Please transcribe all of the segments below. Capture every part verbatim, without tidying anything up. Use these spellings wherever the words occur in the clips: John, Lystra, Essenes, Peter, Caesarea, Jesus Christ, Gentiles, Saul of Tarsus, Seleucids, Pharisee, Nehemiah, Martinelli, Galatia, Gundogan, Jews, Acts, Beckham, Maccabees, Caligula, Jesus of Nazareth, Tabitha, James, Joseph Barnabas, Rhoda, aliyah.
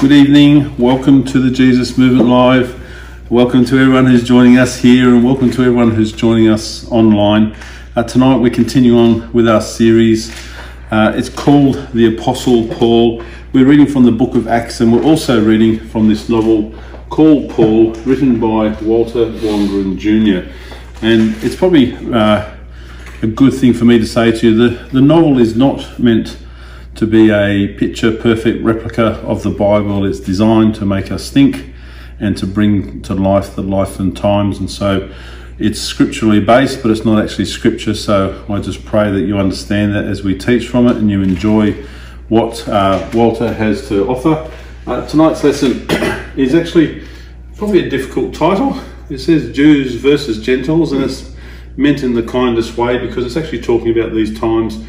Good evening, welcome to the Jesus Movement Live. Welcome to everyone who's joining us here and welcome to everyone who's joining us online. Uh, tonight we continue on with our series. Uh, it's called The Apostle Paul. We're reading from the book of Acts and we're also reading from this novel called Paul, written by Walter Wangerin Junior And it's probably uh, a good thing for me to say to you that the novel is not meant to be a picture-perfect replica of the Bible. It's designed to make us think and to bring to life the life and times, and so it's scripturally based, but it's not actually scripture. So I just pray that you understand that as we teach from it and you enjoy what uh, Walter has to offer. Uh, tonight's lesson is actually probably a difficult title. It says Jews versus Gentiles, and it's meant in the kindest way because it's actually talking about these times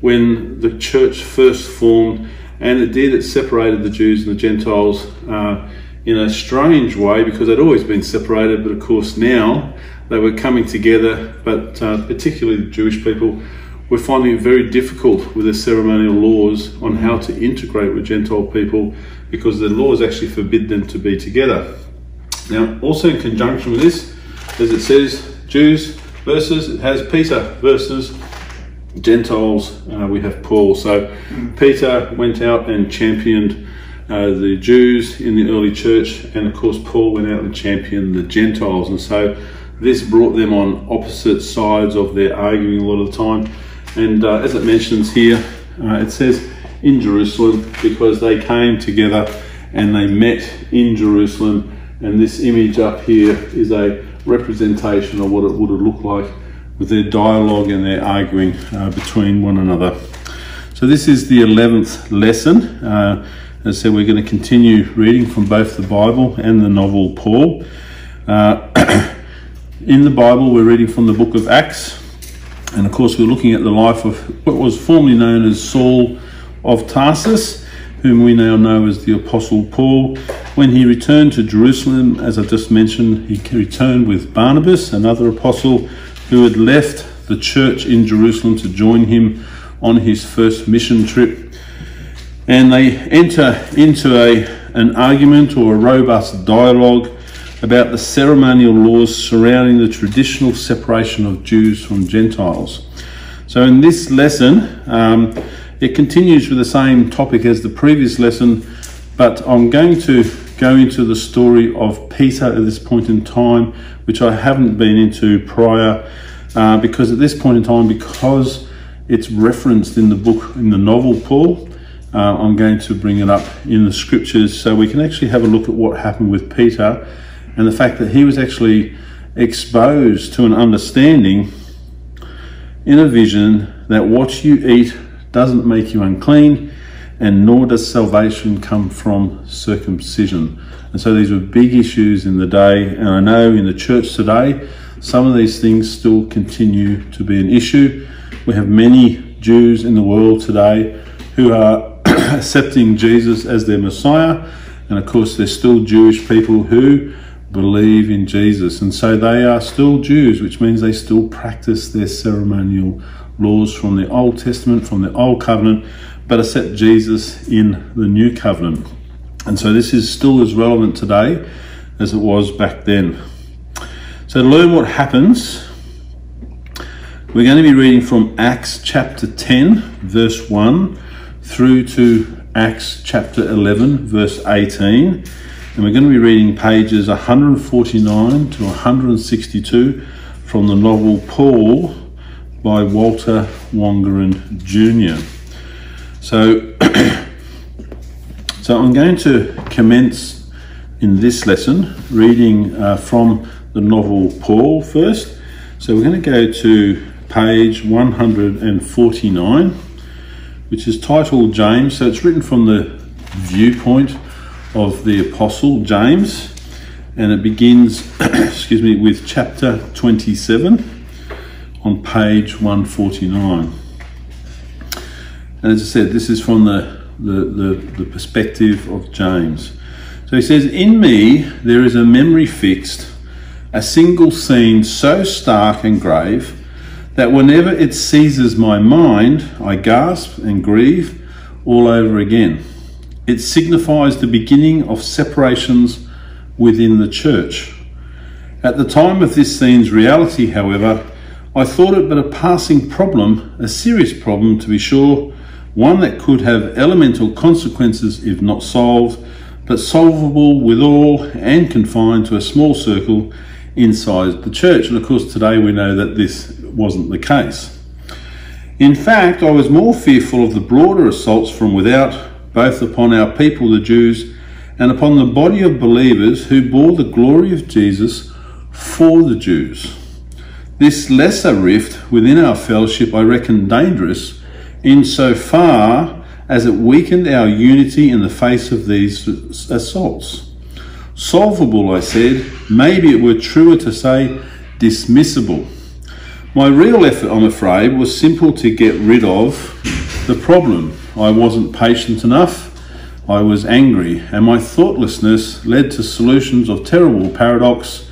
when the church first formed, and it did, it separated the Jews and the Gentiles uh, in a strange way, because they'd always been separated, but of course now they were coming together, but uh, particularly the Jewish people were finding it very difficult with their ceremonial laws on how to integrate with Gentile people, because the laws actually forbid them to be together. Now, also in conjunction with this, as it says, Jews versus, it has Peter versus Gentiles, uh, we have Paul. So Peter went out and championed uh, the Jews in the early church, and of course Paul went out and championed the Gentiles, and so this brought them on opposite sides of their arguing a lot of the time. And uh, as it mentions here, uh, it says in Jerusalem, because they came together and they met in Jerusalem, and this image up here is a representation of what it would have looked like with their dialogue and their arguing uh, between one another. So this is the eleventh lesson. Uh, as I said, we're going to continue reading from both the Bible and the novel Paul. Uh, in the Bible, we're reading from the book of Acts, and of course we're looking at the life of what was formerly known as Saul of Tarsus, whom we now know as the Apostle Paul. When he returned to Jerusalem, as I just mentioned, he returned with Barnabas, another apostle, who had left the church in Jerusalem to join him on his first mission trip. And they enter into a, an argument or a robust dialogue about the ceremonial laws surrounding the traditional separation of Jews from Gentiles. So in this lesson, um, it continues with the same topic as the previous lesson, but I'm going to go into the story of Peter at this point in time, which I haven't been into prior, uh, because at this point in time, because it's referenced in the book, in the novel Paul, uh, I'm going to bring it up in the scriptures so we can actually have a look at what happened with Peter and the fact that he was actually exposed to an understanding in a vision that what you eat doesn't make you unclean, and nor does salvation come from circumcision. And so these were big issues in the day, and I know in the church today, some of these things still continue to be an issue. We have many Jews in the world today who are accepting Jesus as their Messiah, and of course they're still Jewish people who believe in Jesus, and so they are still Jews, which means they still practice their ceremonial laws from the Old Testament, from the Old Covenant, but accept Jesus in the new covenant. And so this is still as relevant today as it was back then. So to learn what happens, we're going to be reading from Acts chapter ten, verse one, through to Acts chapter eleven, verse eighteen. And we're going to be reading pages one forty-nine to one sixty-two from the novel Paul by Walter Wangerin Junior So, so I'm going to commence in this lesson reading uh, from the novel Paul first. So we're going to go to page one forty-nine, which is titled James. So it's written from the viewpoint of the Apostle James, and it begins, excuse me, with chapter twenty-seven on page one forty-nine. And as I said, this is from the, the, the, the perspective of James. So he says, "In me there is a memory fixed, a single scene so stark and grave, that whenever it seizes my mind, I gasp and grieve all over again. It signifies the beginning of separations within the church. At the time of this scene's reality, however, I thought it but a passing problem, a serious problem to be sure, one that could have elemental consequences if not solved, but solvable withal and confined to a small circle inside the church. And of course today we know that this wasn't the case. In fact, I was more fearful of the broader assaults from without, both upon our people, the Jews, and upon the body of believers who bore the glory of Jesus for the Jews. This lesser rift within our fellowship I reckon dangerous, insofar as it weakened our unity in the face of these assaults. Solvable, I said. Maybe it were truer to say dismissible. My real effort, I'm afraid, was simple to get rid of the problem. I wasn't patient enough. I was angry, and my thoughtlessness led to solutions of terrible paradox: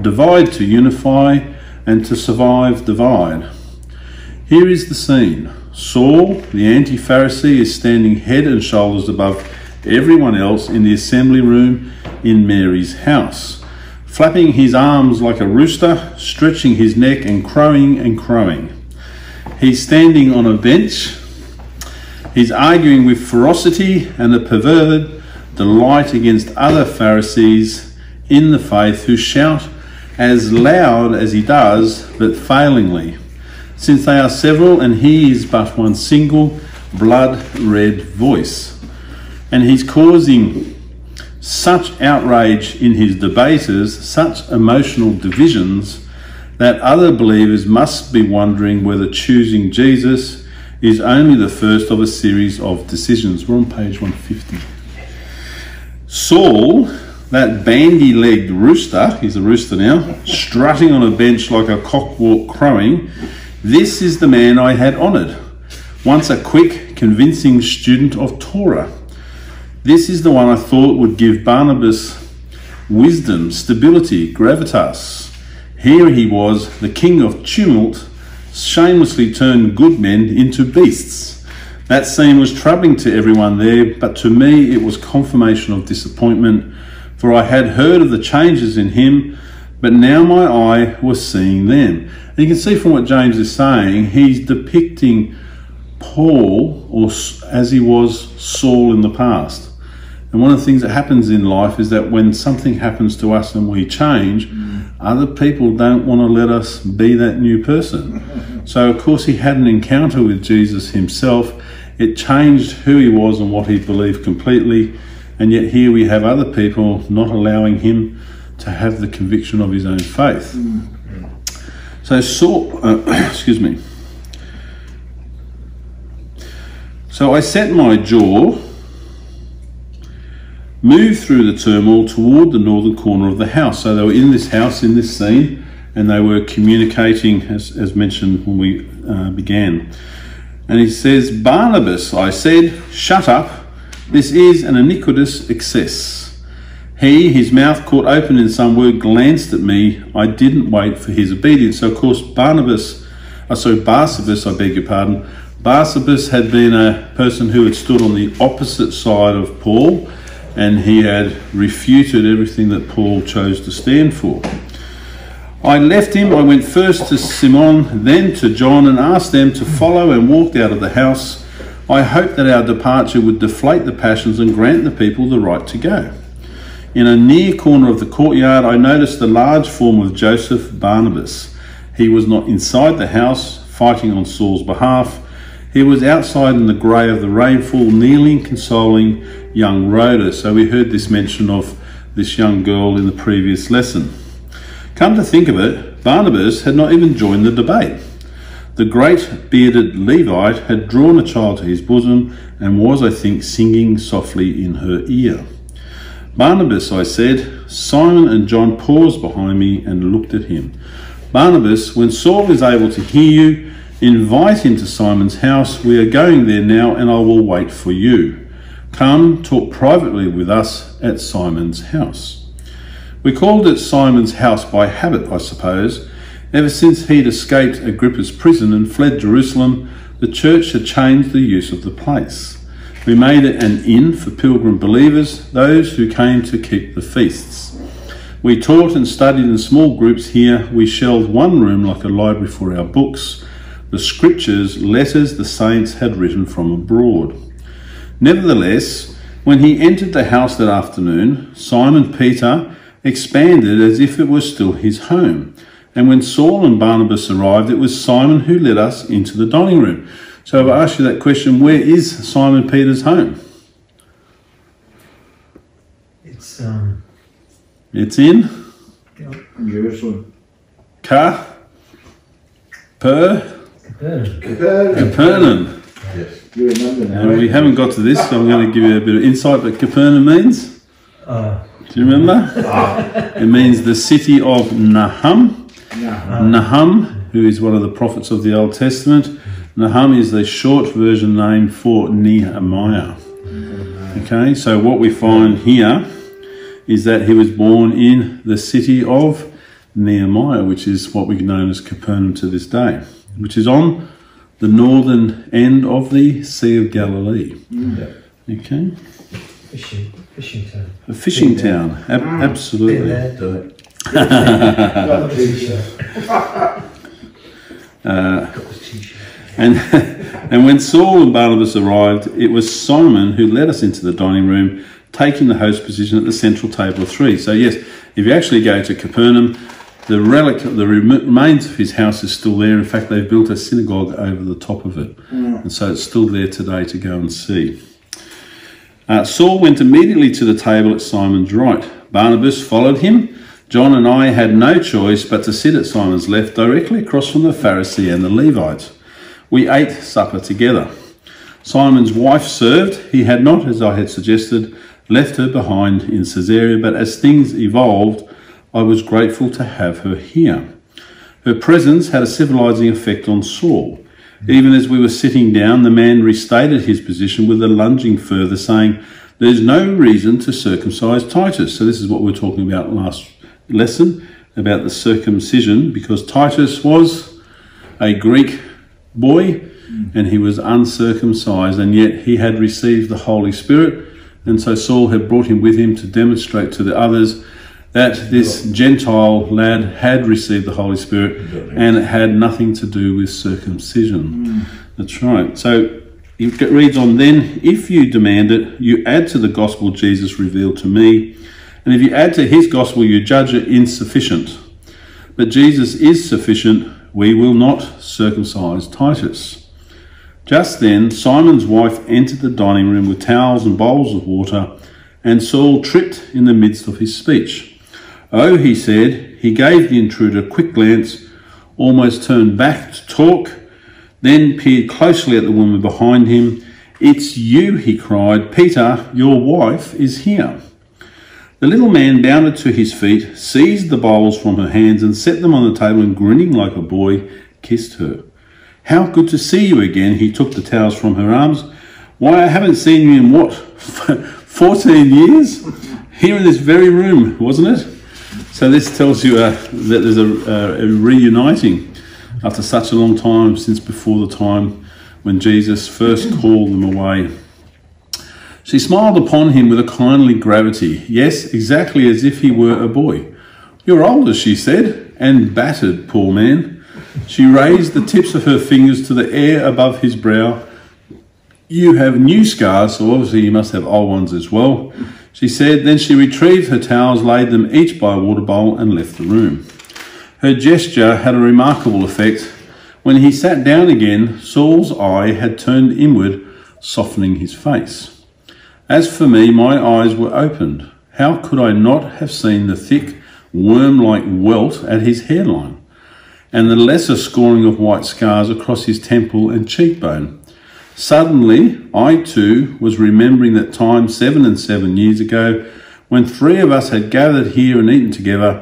divide to unify, and to survive divide. Here is the scene. Saul, the anti-Pharisee, is standing head and shoulders above everyone else in the assembly room in Mary's house, flapping his arms like a rooster, stretching his neck and crowing and crowing. He's standing on a bench. He's arguing with ferocity and a perverted delight against other Pharisees in the faith who shout as loud as he does, but failingly, since they are several and he is but one single blood-red voice. And he's causing such outrage in his debaters, such emotional divisions, that other believers must be wondering whether choosing Jesus is only the first of a series of decisions. We're on page one fifty. Saul, that bandy-legged rooster, he's a rooster now, strutting on a bench like a cock-walk crowing, this is the man I had honoured, once a quick, convincing student of Torah. This is the one I thought would give Barnabas wisdom, stability, gravitas. Here he was, the king of tumult, shamelessly turned good men into beasts. That scene was troubling to everyone there, but to me it was confirmation of disappointment, for I had heard of the changes in him, but now my eye was seeing them. And you can see from what James is saying, he's depicting Paul or as he was Saul in the past. And one of the things that happens in life is that when something happens to us and we change, mm. other people don't want to let us be that new person. So of course he had an encounter with Jesus himself. It changed who he was and what he believed completely. And yet here we have other people not allowing him to have the conviction of his own faith. Mm. So Saul, uh, excuse me. So I set my jaw, moved through the turmoil toward the northern corner of the house. So they were in this house, in this scene, and they were communicating, as, as mentioned when we uh, began. And he says, Barnabas, I said, shut up. This is an iniquitous excess. He, his mouth caught open in some word, glanced at me. I didn't wait for his obedience. So, of course, Barnabas, uh, sorry, Barsabas, I beg your pardon. Barsabas had been a person who had stood on the opposite side of Paul, and he had refuted everything that Paul chose to stand for. I left him. I went first to Simon, then to John, and asked them to follow, and walked out of the house. I hoped that our departure would deflate the passions and grant the people the right to go. In a near corner of the courtyard, I noticed the large form of Joseph Barnabas. He was not inside the house, fighting on Saul's behalf. He was outside in the grey of the rainfall, kneeling, consoling young Rhoda. So we heard this mention of this young girl in the previous lesson. Come to think of it, Barnabas had not even joined the debate. The great bearded Levite had drawn a child to his bosom and was, I think, singing softly in her ear. Barnabas, I said. Simon and John paused behind me and looked at him. Barnabas, when Saul is able to hear you, invite him to Simon's house. We are going there now, and I will wait for you. Come, talk privately with us at Simon's house. We called it Simon's house by habit, I suppose. Ever since he'd escaped Agrippa's prison and fled Jerusalem, the church had changed the use of the place. We made it an inn for pilgrim believers, those who came to keep the feasts. We taught and studied in small groups here. We shelved one room like a library for our books, the scriptures, letters the saints had written from abroad. Nevertheless, when he entered the house that afternoon, Simon Peter expanded as if it were still his home. And when Saul and Barnabas arrived, it was Simon who led us into the dining room. So if I ask you that question, where is Simon Peter's home? It's um, it's in Jerusalem. Ka per Capernaum. Capernaum. Yes, you remember now. And we haven't got to this, so I'm going to give you a bit of insight. But Capernaum means. Uh, Do you remember? Ah. It means the city of Nahum. Nahum. Nahum, who is one of the prophets of the Old Testament. Nahum is the short version name for Nehemiah. Okay, so what we find here is that he was born in the city of Nehemiah, which is what we know as Capernaum to this day, which is on the northern end of the Sea of Galilee. Okay. Fishing, fishing town. A fishing town, ab absolutely. uh, And, and when Saul and Barnabas arrived, it was Simon who led us into the dining room, taking the host position at the central table of three. So yes, if you actually go to Capernaum, the relic, the remains of his house is still there. In fact, they've built a synagogue over the top of it. Mm. And so it's still there today to go and see. Uh, Saul went immediately to the table at Simon's right. Barnabas followed him. John and I had no choice but to sit at Simon's left, directly across from the Pharisee and the Levites. We ate supper together. Simon's wife served. He had not, as I had suggested, left her behind in Caesarea, but as things evolved, I was grateful to have her here. Her presence had a civilizing effect on Saul. Even as we were sitting down, the man restated his position with a lunging further, saying, "There's no reason to circumcise Titus." So this is what we were talking about last lesson, about the circumcision, because Titus was a Greek boy, and he was uncircumcised, and yet he had received the Holy Spirit, and so Saul had brought him with him to demonstrate to the others that this Gentile lad had received the Holy Spirit and it had nothing to do with circumcision. Mm. That's right. So it reads on, "Then if you demand it, you add to the gospel Jesus revealed to me, and if you add to his gospel, you judge it insufficient. But Jesus is sufficient. We will not circumcise Titus." Just then, Simon's wife entered the dining room with towels and bowls of water, and Saul tripped in the midst of his speech. "Oh," he said. He gave the intruder a quick glance, almost turned back to talk, then peered closely at the woman behind him. "It's you," he cried. "Peter, your wife is here." The little man bounded to his feet, seized the bowls from her hands and set them on the table, and grinning like a boy, kissed her. "How good to see you again." He took the towels from her arms. "Why, I haven't seen you in what, fourteen years? Here in this very room, wasn't it?" So this tells you uh, that there's a, a, a reuniting after such a long time, since before the time when Jesus first called them away. "She smiled upon him with a kindly gravity. Yes, exactly as if he were a boy. 'You're older,' she said, 'and battered, poor man.' She raised the tips of her fingers to the air above his brow. 'You have new scars, so obviously you must have old ones as well,' she said. Then she retrieved her towels, laid them each by a water bowl, and left the room. Her gesture had a remarkable effect. When he sat down again, Saul's eye had turned inward, softening his face. As for me, my eyes were opened. How could I not have seen the thick, worm-like welt at his hairline, and the lesser scoring of white scars across his temple and cheekbone? Suddenly, I too was remembering that time seven and seven years ago, when three of us had gathered here and eaten together,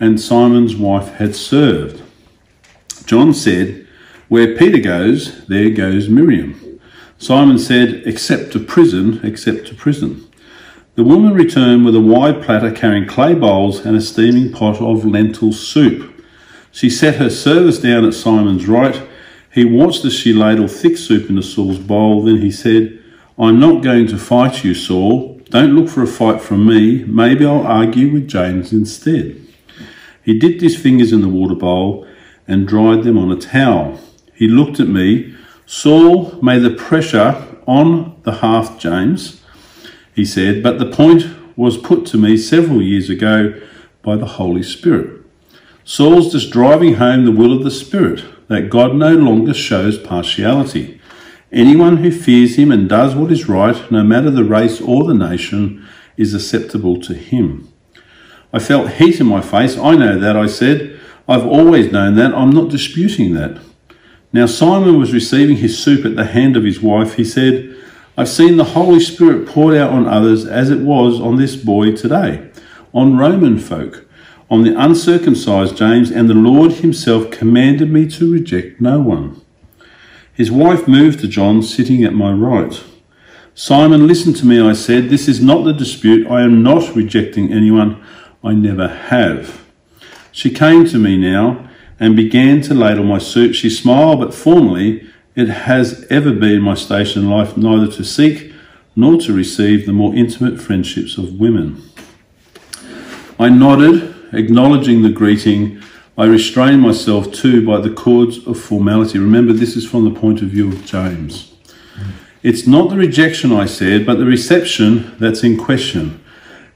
and Simon's wife had served. John said, 'Where Peter goes, there goes Miriam.' Simon said, 'Except to prison, except to prison.' The woman returned with a wide platter carrying clay bowls and a steaming pot of lentil soup. She set her service down at Simon's right. He watched as she ladled thick soup into Saul's bowl. Then he said, I'm not going to fight you, Saul. Don't look for a fight from me. Maybe I'll argue with James instead. He dipped his fingers in the water bowl and dried them on a towel. He looked at me. Saul made the pressure on the half James, he said, but the point was put to me several years ago by the Holy Spirit. Saul's just driving home the will of the Spirit, that God no longer shows partiality. Anyone who fears him and does what is right, no matter the race or the nation, is acceptable to him. I felt heat in my face. I know that, I said. I've always known that. I'm not disputing that. Now Simon was receiving his soup at the hand of his wife. He said, I've seen the Holy Spirit poured out on others as it was on this boy today, on Roman folk, on the uncircumcised James, and the Lord himself commanded me to reject no one. His wife moved to John, sitting at my right. Simon, listen to me, I said. This is not the dispute. I am not rejecting anyone. I never have. She came to me now and began to ladle my soup. She smiled, but formally, it has ever been my station in life neither to seek nor to receive the more intimate friendships of women. I nodded, acknowledging the greeting. I restrained myself too by the cords of formality. Remember, this is from the point of view of James. It's not the rejection, I said, but the reception that's in question.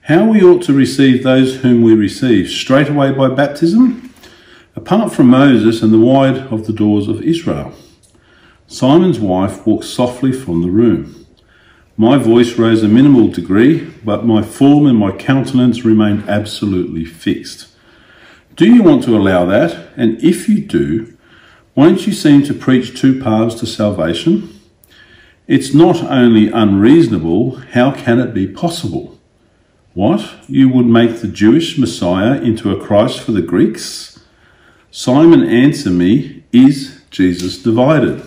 How we ought to receive those whom we receive, straight away by baptism, apart from Moses and the wide of the doors of Israel. Simon's wife walked softly from the room. My voice rose a minimal degree, but my form and my countenance remained absolutely fixed. Do you want to allow that? And if you do, won't you seem to preach two paths to salvation? It's not only unreasonable, how can it be possible? What? You would make the Jewish Messiah into a Christ for the Greeks? Simon, answer me, is Jesus divided?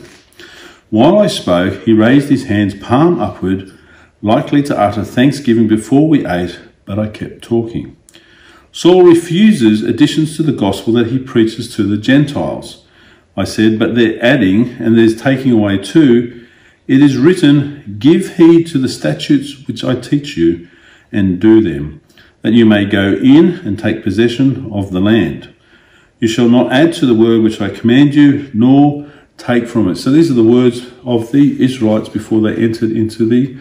While I spoke, he raised his hands palm upward, likely to utter thanksgiving before we ate, but I kept talking. Saul refuses additions to the gospel that he preaches to the Gentiles. I said, but they're adding and there's taking away too. It is written, give heed to the statutes which I teach you and do them, that you may go in and take possession of the land. You shall not add to the word which I command you, nor take from it. So these are the words of the Israelites before they entered into the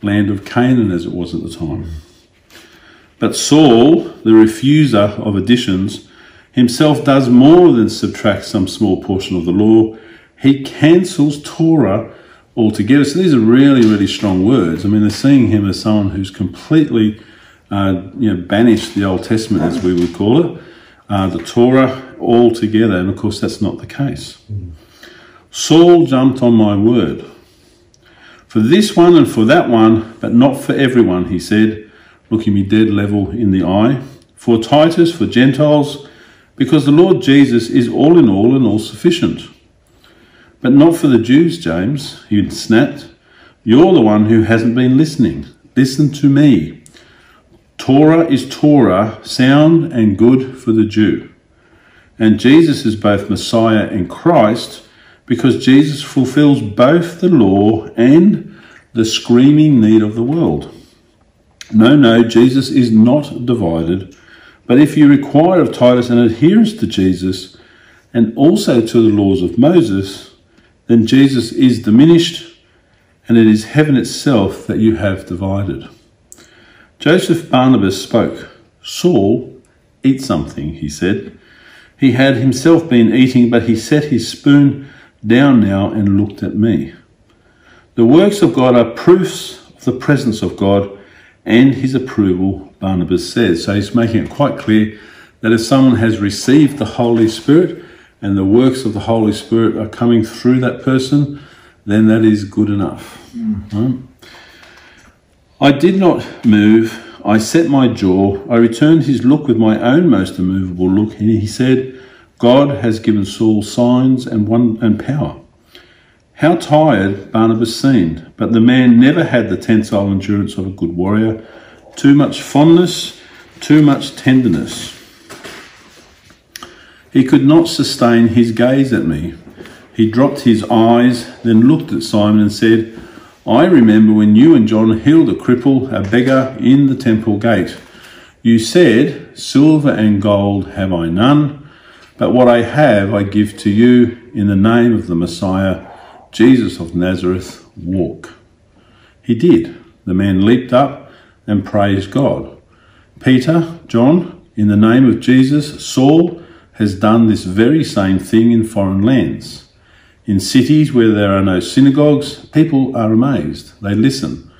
land of Canaan, as it was at the time. But Saul, the refuser of additions, himself does more than subtract some small portion of the law. He cancels Torah altogether. So these are really, really strong words. I mean, they're seeing him as someone who's completely uh, you know, banished the Old Testament, as we would call it, uh, the Torah altogether. And of course, that's not the case. Saul jumped on my word. For this one and for that one, but not for everyone, he said, looking me dead level in the eye. For Titus, for Gentiles, because the Lord Jesus is all in all and all sufficient. But not for the Jews, James, he snapped. You're the one who hasn't been listening. Listen to me. Torah is Torah, sound and good for the Jew. And Jesus is both Messiah and Christ, because Jesus fulfills both the law and the screaming need of the world. No, no, Jesus is not divided. But if you require of Titus an adherence to Jesus and also to the laws of Moses, then Jesus is diminished, and it is heaven itself that you have divided. Joseph Barnabas spoke. Saul, eat something, he said. He had himself been eating, but he set his spoon down now and looked at me. The works of God are proofs of the presence of God and his approval, Barnabas says. So he's making it quite clear that if someone has received the Holy Spirit and the works of the Holy Spirit are coming through that person, then that is good enough. Mm. Right? I did not move. I set my jaw. I returned his look with my own most immovable look, and he said, God has given Saul signs and, one, and power. How tired Barnabas seemed, but the man never had the tensile endurance of a good warrior. Too much fondness, too much tenderness. He could not sustain his gaze at me. He dropped his eyes, then looked at Simon and said, I remember when you and John healed a cripple, a beggar, in the temple gate. You said, silver and gold have I none, but what I have I give to you. In the name of the Messiah, Jesus of Nazareth, walk. He did. The man leaped up and praised God. Peter, John, in the name of Jesus, Saul has done this very same thing in foreign lands. In cities where there are no synagogues, people are amazed. They listen.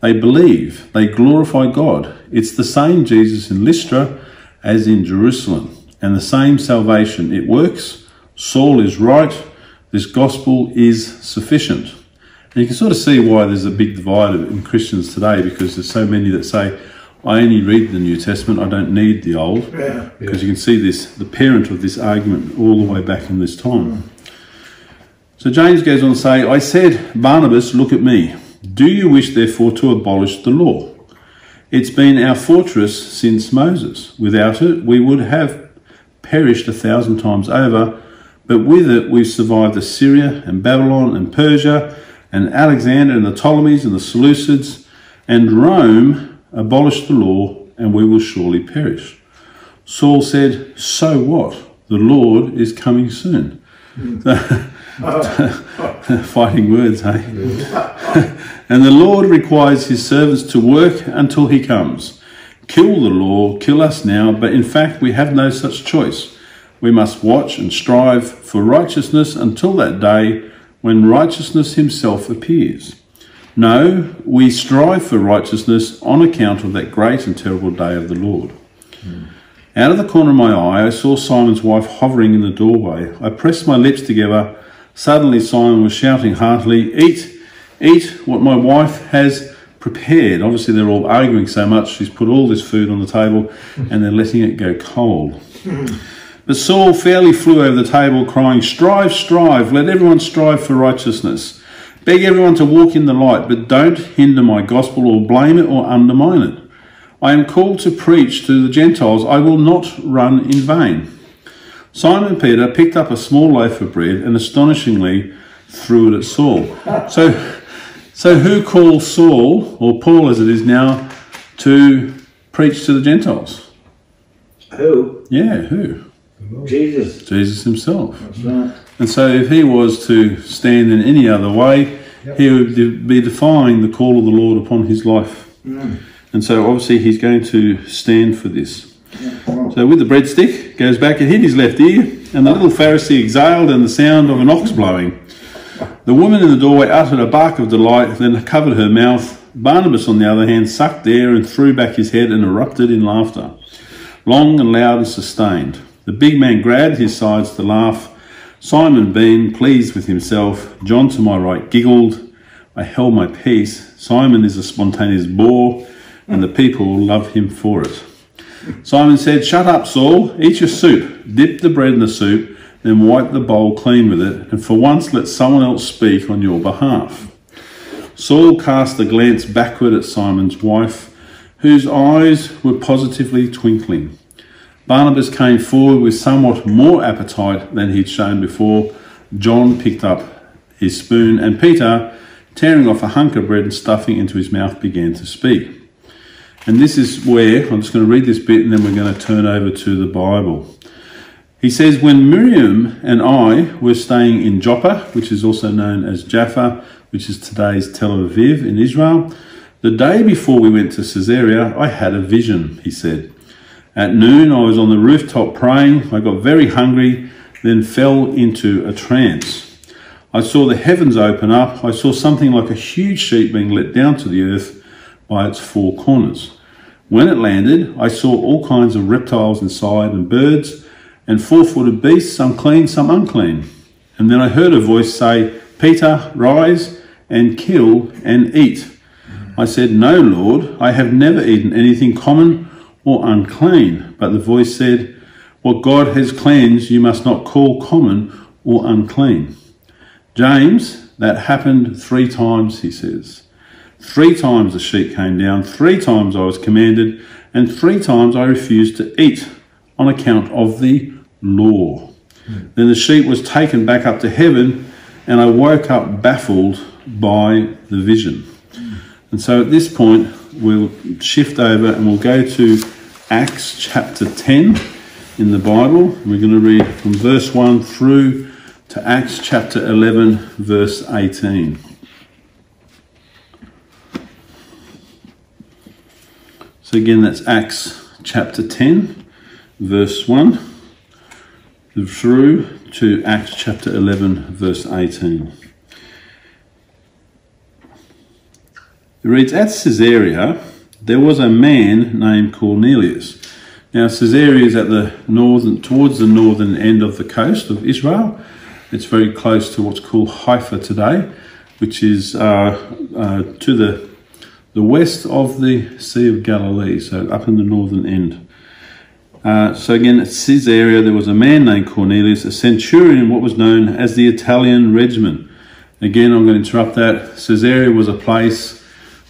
They believe. They glorify God. It's the same Jesus in Lystra as in Jerusalem, and the same salvation. It works. Saul is right. This gospel is sufficient. And you can sort of see why there's a big divide in Christians today, because there's so many that say, I only read the New Testament, I don't need the Old. Because yeah. yeah. you can see this, the parent of this argument all the way back in this time. So James goes on to say, I said, Barnabas, look at me. Do you wish, therefore, to abolish the law? It's been our fortress since Moses. Without it, we would have perished a thousand times over. But with it, we've survived Assyria and Babylon and Persia and Alexander and the Ptolemies and the Seleucids. And Rome abolished the law, and we will surely perish. Saul said, so what? The Lord is coming soon. Mm. Fighting words, hey? And the Lord requires his servants to work until he comes. Kill the law, kill us now, but in fact we have no such choice. We must watch and strive for righteousness until that day when righteousness himself appears. No, we strive for righteousness on account of that great and terrible day of the Lord. Mm. Out of the corner of my eye I saw Simon's wife hovering in the doorway. I pressed my lips together. Suddenly Simon was shouting heartily, eat, eat what my wife has prepared. Obviously they're all arguing so much, she's put all this food on the table and they're letting it go cold. But Saul fairly flew over the table crying, strive, strive, let everyone strive for righteousness. Beg everyone to walk in the light, but don't hinder my gospel or blame it or undermine it. I am called to preach to the Gentiles. I will not run in vain. Simon Peter picked up a small loaf of bread and astonishingly threw it at Saul. So, so who calls Saul, or Paul as it is now, to preach to the Gentiles? Who? Yeah, who? Jesus. Jesus himself. That's right. And so if he was to stand in any other way, yep. he would be defying the call of the Lord upon his life. Mm. And so obviously he's going to stand for this. So with the breadstick, goes back and hit his left ear, and the little Pharisee exhaled and the sound of an ox blowing. The woman in the doorway uttered a bark of delight, then covered her mouth. Barnabas, on the other hand, sucked air and threw back his head and erupted in laughter, long and loud and sustained. The big man grabbed his sides to laugh. Simon beamed, pleased with himself. John to my right giggled. I held my peace. Simon is a spontaneous bore, and the people love him for it. Simon said, shut up, Saul, eat your soup, dip the bread in the soup, then wipe the bowl clean with it, and for once let someone else speak on your behalf. Saul cast a glance backward at Simon's wife, whose eyes were positively twinkling. Barnabas came forward with somewhat more appetite than he'd shown before. John picked up his spoon, and Peter, tearing off a hunk of bread and stuffing into his mouth, began to speak. And this is where, I'm just going to read this bit and then we're going to turn over to the Bible. He says, when Miriam and I were staying in Joppa, which is also known as Jaffa, which is today's Tel Aviv in Israel, the day before we went to Caesarea, I had a vision, he said. At noon, I was on the rooftop praying. I got very hungry, then fell into a trance. I saw the heavens open up. I saw something like a huge sheep being let down to the earth by its four corners. When it landed, I saw all kinds of reptiles inside and birds and four-footed beasts, some clean, some unclean. And then I heard a voice say, Peter, rise and kill and eat. I said, no, Lord, I have never eaten anything common or unclean. But the voice said, what God has cleansed, you must not call common or unclean. James, that happened three times, he says. Three times the sheep came down, three times I was commanded, and three times I refused to eat on account of the law. Mm. Then the sheep was taken back up to heaven, and I woke up baffled, by the vision. And so at this point, we'll shift over and we'll go to Acts chapter ten in the Bible. We're going to read from verse one through to Acts chapter eleven, verse eighteen. So again, that's Acts chapter ten, verse one, through to Acts chapter eleven, verse eighteen. It reads, "At Caesarea, there was a man named Cornelius." Now, Caesarea is at the northern, towards the northern end of the coast of Israel. It's very close to what's called Haifa today, which is uh, uh, to the, the west of the Sea of Galilee, so up in the northern end. Uh, so again, at Caesarea, there was a man named Cornelius, a centurion in what was known as the Italian regiment. Again, I'm going to interrupt that. Caesarea was a place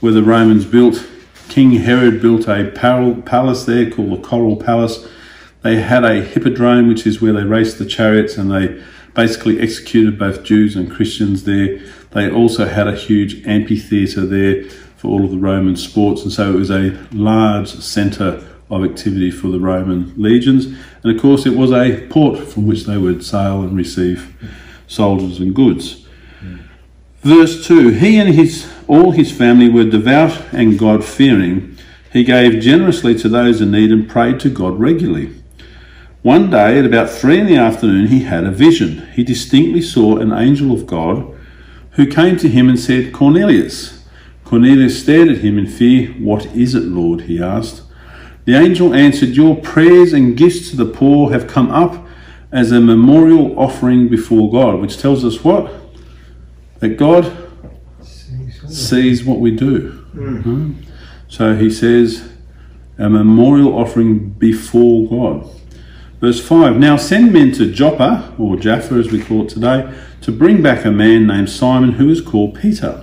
where the Romans built. King Herod built a palace there called the Coral Palace. They had a hippodrome, which is where they raced the chariots, and they basically executed both Jews and Christians there. They also had a huge amphitheatre there for all of the Roman sports, and so it was a large centre of activity for the Roman legions. And of course, it was a port from which they would sail and receive soldiers and goods. Verse two, "He and his all his family were devout and God-fearing. He gave generously to those in need and prayed to God regularly. One day, at about three in the afternoon, he had a vision. He distinctly saw an angel of God who came to him and said, 'Cornelius.' Cornelius stared at him in fear. 'What is it, Lord?' he asked. The angel answered, 'Your prayers and gifts to the poor have come up as a memorial offering before God,'" which tells us what? That God sees what we do. Mm-hmm. So he says, a memorial offering before God. Verse five, "Now send men to Joppa," or Jaffa as we call it today, "to bring back a man named Simon who is called Peter.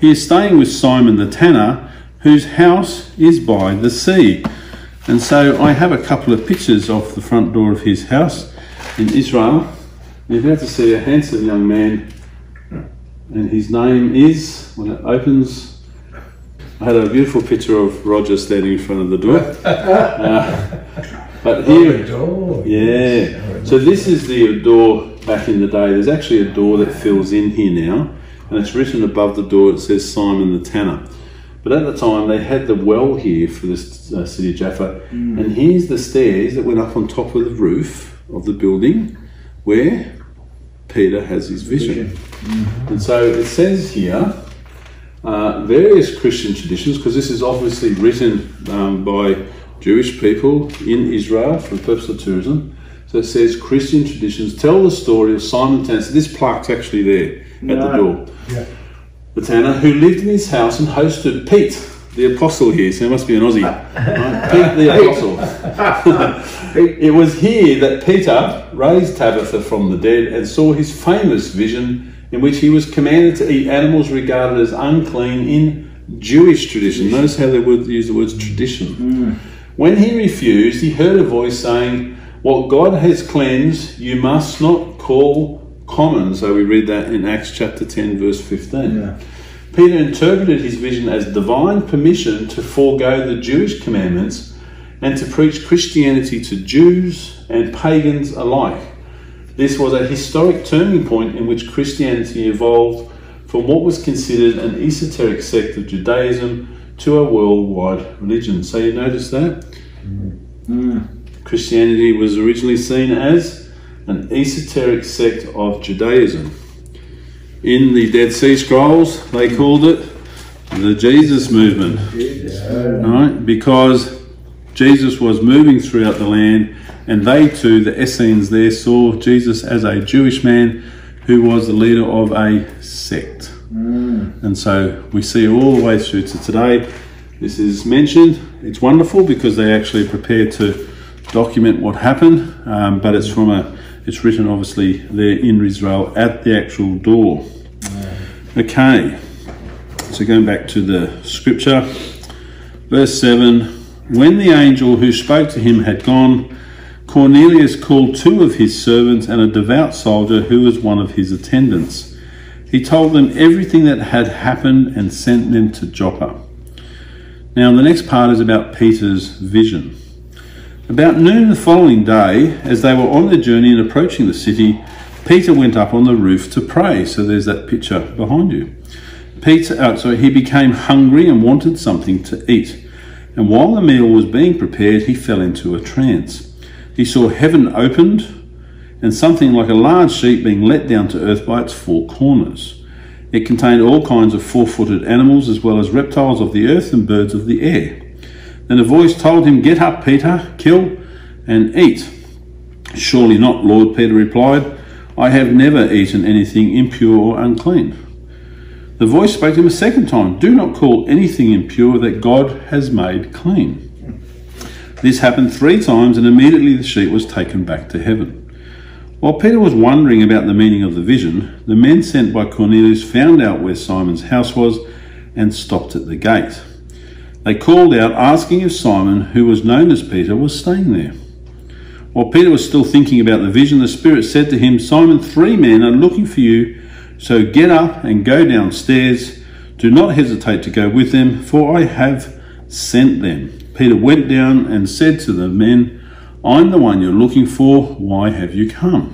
He is staying with Simon the Tanner, whose house is by the sea." And so I have a couple of pictures of the front door of his house in Israel. You're about to see a handsome young man, and his name is, when it opens, I had a beautiful picture of Roger standing in front of the door. Uh, but here, oh, door. Yeah. So this is the door back in the day. There's actually a door that fills in here now, and it's written above the door. It says Simon the Tanner. But at the time, they had the well here for this uh, city of Jaffa, mm. and here's the stairs that went up on top of the roof of the building, where Peter has his vision. Mm-hmm. And so it says here, uh, various Christian traditions, because this is obviously written um, by Jewish people in Israel for the purpose of tourism. So it says, "Christian traditions tell the story of Simon Tanner." So this plaque's actually there no. at the door. Yeah. "The Tanner, who lived in his house and hosted Pete," the apostle here, so it must be an Aussie. Right? Pete the apostle. "It was here that Peter raised Tabitha from the dead and saw his famous vision in which he was commanded to eat animals regarded as unclean in Jewish tradition." Notice how they would use the words tradition. Mm. "When he refused, he heard a voice saying, 'What God has cleansed, you must not call common.'" So we read that in Acts chapter ten, verse fifteen. Yeah. "Peter interpreted his vision as divine permission to forego the Jewish commandments and to preach Christianity to Jews and pagans alike. This was a historic turning point in which Christianity evolved from what was considered an esoteric sect of Judaism to a worldwide religion." So you notice that? Mm. Christianity was originally seen as an esoteric sect of Judaism. In the Dead Sea Scrolls, they called it the Jesus Movement, right? Because Jesus was moving throughout the land, and they too, the Essenes there, saw Jesus as a Jewish man who was the leader of a sect. Mm. And so we see all the way through to today. This is mentioned. It's wonderful because they actually prepared to document what happened, um, but it's from a It's written, obviously, there in Israel at the actual door. Okay, so going back to the scripture, verse seven, "When the angel who spoke to him had gone, Cornelius called two of his servants and a devout soldier who was one of his attendants. He told them everything that had happened and sent them to Joppa. Now, the next part is about Peter's vision. About noon the following day, as they were on their journey and approaching the city, Peter went up on the roof to pray. So there's that picture behind you. Peter, oh, so he became hungry and wanted something to eat. And while the meal was being prepared, he fell into a trance. He saw heaven opened and something like a large sheet being let down to earth by its four corners. It contained all kinds of four-footed animals, as well as reptiles of the earth and birds of the air. Then a voice told him, "Get up, Peter, kill and eat." "Surely not, Lord," Peter replied. "I have never eaten anything impure or unclean." The voice spoke to him a second time, "Do not call anything impure that God has made clean." This happened three times, and immediately the sheet was taken back to heaven. While Peter was wondering about the meaning of the vision, the men sent by Cornelius found out where Simon's house was and stopped at the gate. They called out, asking if Simon, who was known as Peter, was staying there. While Peter was still thinking about the vision, the Spirit said to him, "Simon, three men are looking for you, so get up and go downstairs. Do not hesitate to go with them, for I have sent them." Peter went down and said to the men, "I'm the one you're looking for. Why have you come?"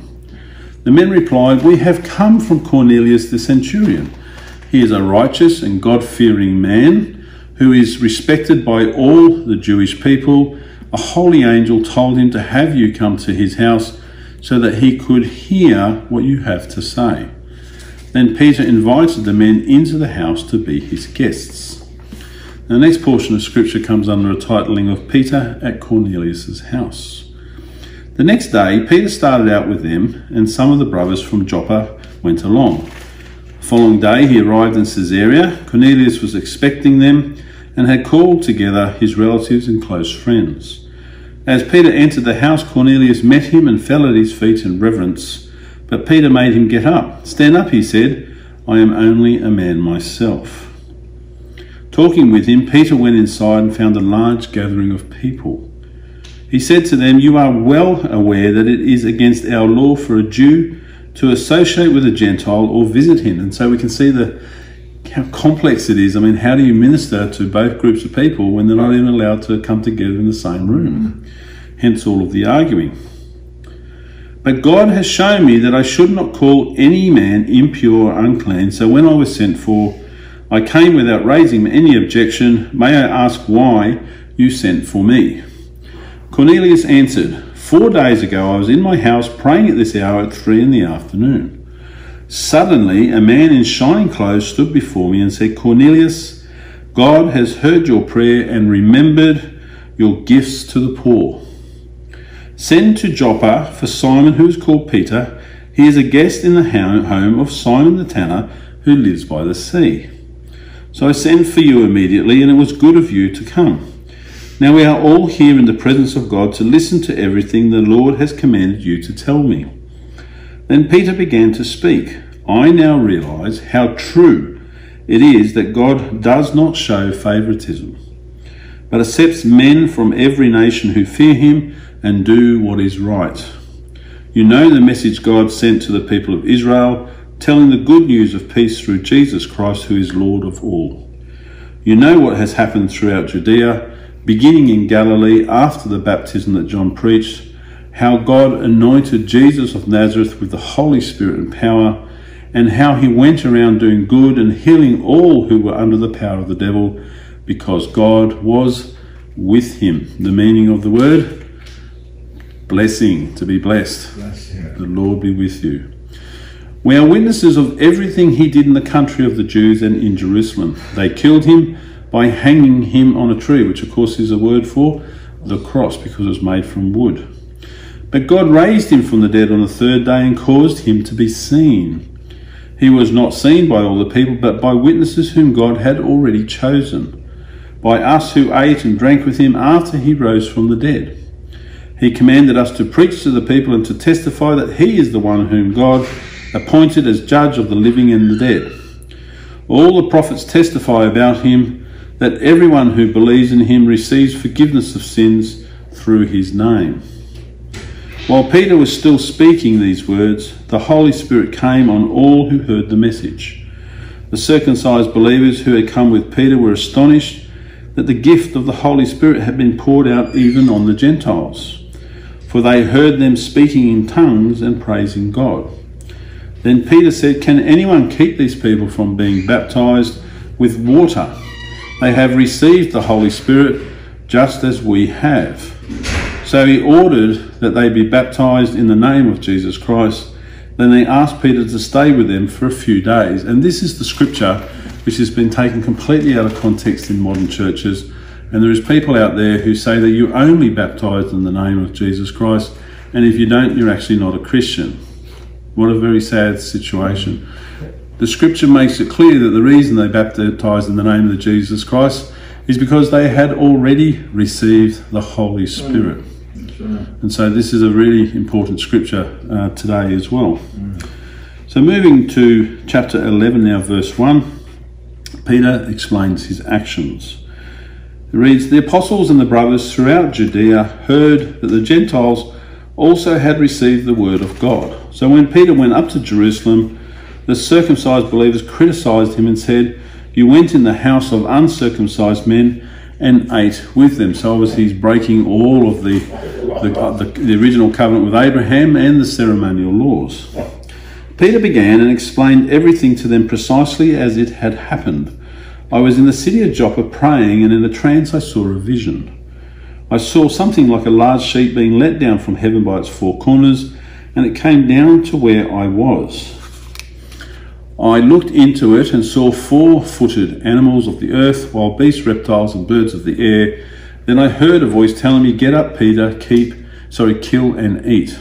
The men replied, "We have come from Cornelius the centurion. He is a righteous and God-fearing man, who is respected by all the Jewish people. A holy angel told him to have you come to his house so that he could hear what you have to say." Then Peter invited the men into the house to be his guests. The next portion of scripture comes under a titling of Peter at Cornelius' house. The next day, Peter started out with them, and some of the brothers from Joppa went along. The following day, he arrived in Caesarea. Cornelius was expecting them and had called together his relatives and close friends. As Peter entered the house, Cornelius met him and fell at his feet in reverence. But Peter made him get up. "Stand up," he said. "I am only a man myself." Talking with him, Peter went inside and found a large gathering of people. He said to them, "You are well aware that it is against our law for a Jew to associate with a Gentile or visit him." And so we can see the how complex it is. I mean, how do you minister to both groups of people when they're not even allowed to come together in the same room? Hence all of the arguing. "But God has shown me that I should not call any man impure or unclean, so when I was sent for, I came without raising any objection. May I ask why you sent for me?" Cornelius answered, "Four days ago I was in my house praying at this hour at three in the afternoon. Suddenly, a man in shining clothes stood before me and said, 'Cornelius, God has heard your prayer and remembered your gifts to the poor. Send to Joppa for Simon, who is called Peter. He is a guest in the home of Simon the Tanner, who lives by the sea.' So I sent for you immediately, and it was good of you to come. Now we are all here in the presence of God to listen to everything the Lord has commanded you to tell me." Then Peter began to speak. "I now realize how true it is that God does not show favoritism, but accepts men from every nation who fear him and do what is right. You know the message God sent to the people of Israel, telling the good news of peace through Jesus Christ, who is Lord of all. You know what has happened throughout Judea, beginning in Galilee after the baptism that John preached, how God anointed Jesus of Nazareth with the Holy Spirit and power, and how he went around doing good and healing all who were under the power of the devil, because God was with him." The meaning of the word, blessing, to be blessed. Bless you. The Lord be with you. "We are witnesses of everything he did in the country of the Jews and in Jerusalem. They killed him by hanging him on a tree," which of course is a word for the cross, because it was made from wood. "But God raised him from the dead on the third day and caused him to be seen. He was not seen by all the people, but by witnesses whom God had already chosen, by us who ate and drank with him after he rose from the dead. He commanded us to preach to the people and to testify that he is the one whom God appointed as judge of the living and the dead. All the prophets testify about him, that everyone who believes in him receives forgiveness of sins through his name. While Peter was still speaking these words, the Holy Spirit came on all who heard the message. The circumcised believers who had come with Peter were astonished that the gift of the Holy Spirit had been poured out even on the Gentiles, for they heard them speaking in tongues and praising God. Then Peter said, "Can anyone keep these people from being baptized with water? They have received the Holy Spirit just as we have." So he ordered that they be baptized in the name of Jesus Christ. Then they asked Peter to stay with them for a few days. And this is the scripture which has been taken completely out of context in modern churches. And there is people out there who say that you only baptized in the name of Jesus Christ, and if you don't, you're actually not a Christian. What a very sad situation. The scripture makes it clear that the reason they baptized in the name of Jesus Christ is because they had already received the Holy Spirit. And so this is a really important scripture uh, today as well. So moving to chapter eleven now, verse one, Peter explains his actions. It reads, "The apostles and the brothers throughout Judea heard that the Gentiles also had received the word of God. So when Peter went up to Jerusalem, the circumcised believers criticized him and said, 'You went in the house of uncircumcised men and ate with them.'" So obviously he's breaking all of the, the, the, the original covenant with Abraham and the ceremonial laws. Peter began and explained everything to them precisely as it had happened. "I was in the city of Joppa praying, and in a trance I saw a vision. I saw something like a large sheet being let down from heaven by its four corners, and it came down to where I was. I looked into it and saw four-footed animals of the earth, wild beasts, reptiles, and birds of the air. Then I heard a voice telling me, 'Get up, Peter, keep, sorry, kill and eat.'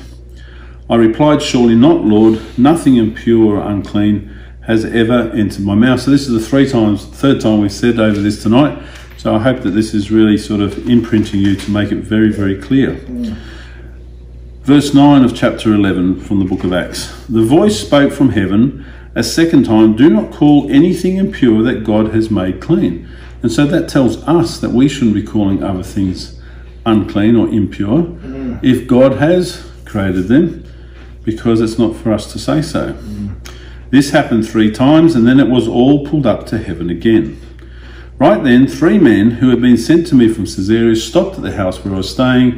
I replied, 'Surely not, Lord, nothing impure or unclean has ever entered my mouth.'" So this is the three times, third time we've said over this tonight. So I hope that this is really sort of imprinting you to make it very, very clear. Mm. Verse nine of chapter eleven from the book of Acts. "The voice spoke from heaven a second time, 'Do not call anything impure that God has made clean.'" And so that tells us that we shouldn't be calling other things unclean or impure mm. if God has created them, because it's not for us to say so. Mm. This happened three times, and then it was all pulled up to heaven again. "Right then, three men who had been sent to me from Caesarea stopped at the house where I was staying.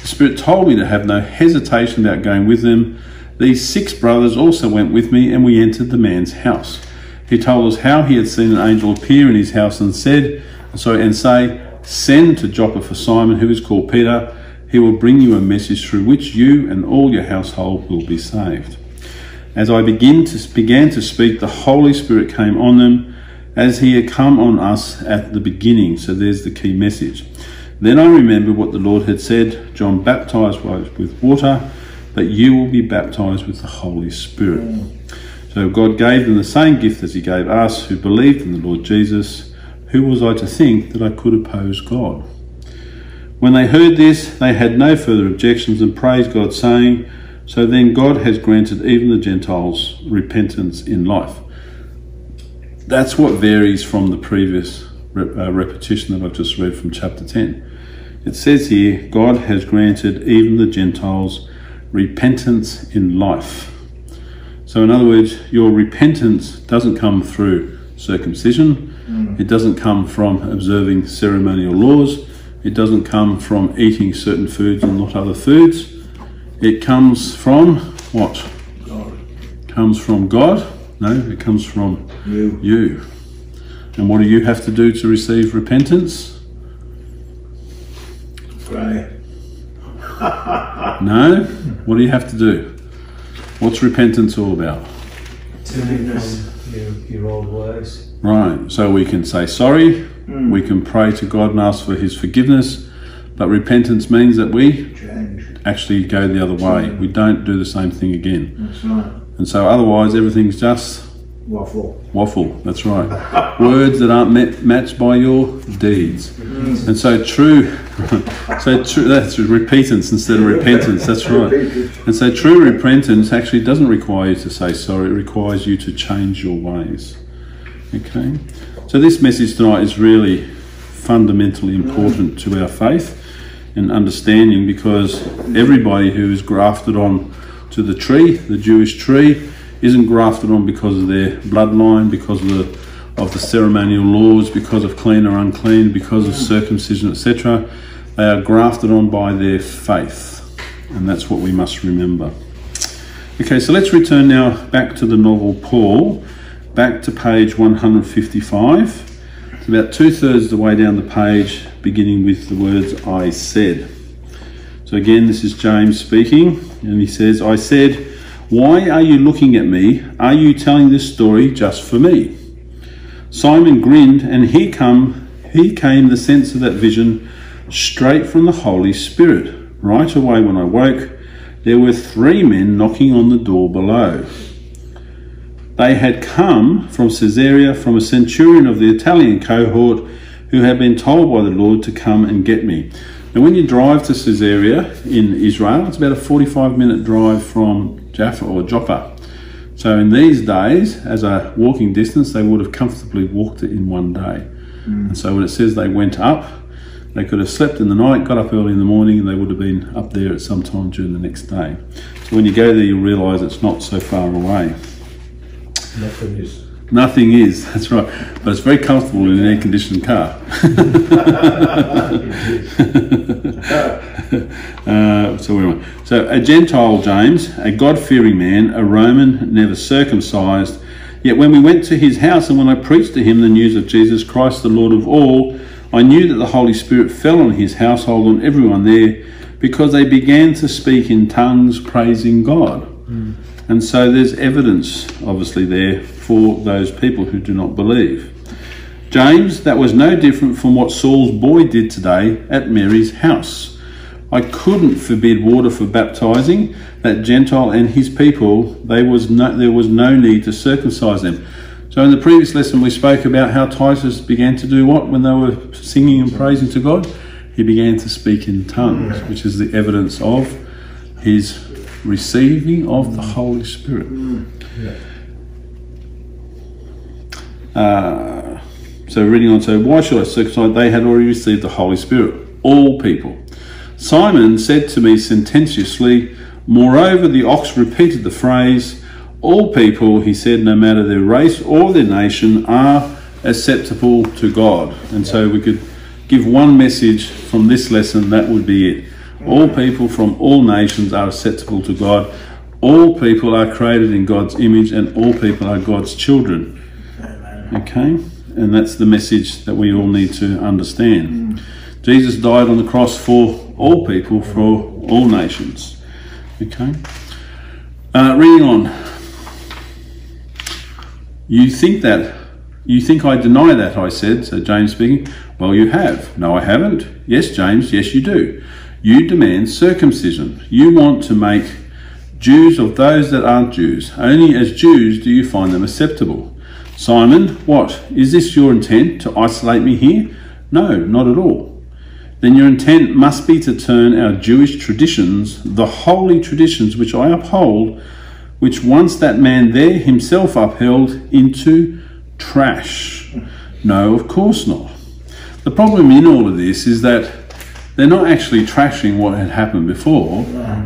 The Spirit told me to have no hesitation about going with them. These six brothers also went with me, and we entered the man's house. He told us how he had seen an angel appear in his house and said, so and say, 'Send to Joppa for Simon, who is called Peter. He will bring you a message through which you and all your household will be saved.' As I begin to, began to speak, the Holy Spirit came on them as he had come on us at the beginning." So there's the key message. "Then I remembered what the Lord had said, 'John baptized with water, but you will be baptized with the Holy Spirit.'" Mm. So God gave them the same gift as he gave us who believed in the Lord Jesus. "Who was I to think that I could oppose God?" When they heard this, they had no further objections and praised God, saying, "So then God has granted even the Gentiles repentance in life." That's what varies from the previous rep uh, repetition that I've just read from chapter ten. It says here, God has granted even the Gentiles repentance in life. So in other words, your repentance doesn't come through circumcision. Mm. It doesn't come from observing ceremonial laws. It doesn't come from eating certain foods and not other foods. It comes from what? God. Comes from God? No, it comes from you. you. And what do you have to do to receive repentance? Pray. No? What do you have to do? What's repentance all about? Turning from your old ways. Right. So we can say sorry. Mm. We can pray to God and ask for his forgiveness. But repentance means that we Change. actually go the other way. We don't do the same thing again. That's right. And so otherwise everything's just... Waffle. Waffle, that's right. Words that aren't met, matched by your deeds. Mm. And so true... so true. That's repentance instead of repentance, that's right. And so true repentance actually doesn't require you to say sorry. It requires you to change your ways. Okay? So this message tonight is really fundamentally important to our faith. and understanding, because everybody who is grafted on to the tree, the Jewish tree, isn't grafted on because of their bloodline, because of the, of the ceremonial laws, because of clean or unclean, because of circumcision, et cetera. They are grafted on by their faith, and that's what we must remember. Okay, so let's return now back to the novel Paul, back to page one hundred fifty-five. It's about two-thirds of the way down the page, beginning with the words, "I said." So again, this is James speaking, and he says, "I said, why are you looking at me? Are you telling this story just for me?" Simon grinned, and here come, here came the sense of that vision straight from the Holy Spirit. Right away when I woke, there were three men knocking on the door below. They had come from Caesarea, from a centurion of the Italian cohort, who had been told by the Lord to come and get me. Now, when you drive to Caesarea in Israel, it's about a forty-five minute drive from Jaffa or Joppa. So in these days, as a walking distance, they would have comfortably walked it in one day. Mm. And so when it says they went up, they could have slept in the night, got up early in the morning, and they would have been up there at some time during the next day. So when you go there, you'll realise it's not so far away. Nothing is. Nothing is, that's right. But it's very comfortable in an air-conditioned car. uh, so, anyway. so a Gentile, James, a God-fearing man, a Roman, never circumcised. Yet when we went to his house and when I preached to him the news of Jesus Christ, the Lord of all, I knew that the Holy Spirit fell on his household, on everyone there, because they began to speak in tongues, praising God. Mm. And so there's evidence, obviously, there for those people who do not believe. James, that was no different from what Saul's boy did today at Mary's house. I couldn't forbid water for baptizing that Gentile and his people. They was no, there was no need to circumcise them. So in the previous lesson we spoke about how Titus began to do what when they were singing and praising to God? He began to speak in tongues, which is the evidence of his receiving of the Holy Spirit. Uh, so reading on, so why should I circumcise? They had already received the Holy Spirit, all people. Simon said to me sententiously, moreover the ox repeated the phrase, all people, he said, no matter their race or their nation, are acceptable to God. And so we could give one message from this lesson, that would be it. All people from all nations are acceptable to God. All people are created in God's image and all people are God's children. Okay? And that's the message that we all need to understand. Jesus died on the cross for all people, for all nations. Okay? Uh, reading on. You think that, you think I deny that, I said. So James speaking, well, you have. No, I haven't. Yes, James, yes, you do. You demand circumcision. You want to make Jews of those that aren't Jews. Only as Jews do you find them acceptable. Simon, what? Is this your intent, to isolate me here? No, not at all. Then your intent must be to turn our Jewish traditions, the holy traditions which I uphold, which once that man there himself upheld, into trash. No, of course not. The problem in all of this is that they're not actually trashing what had happened before.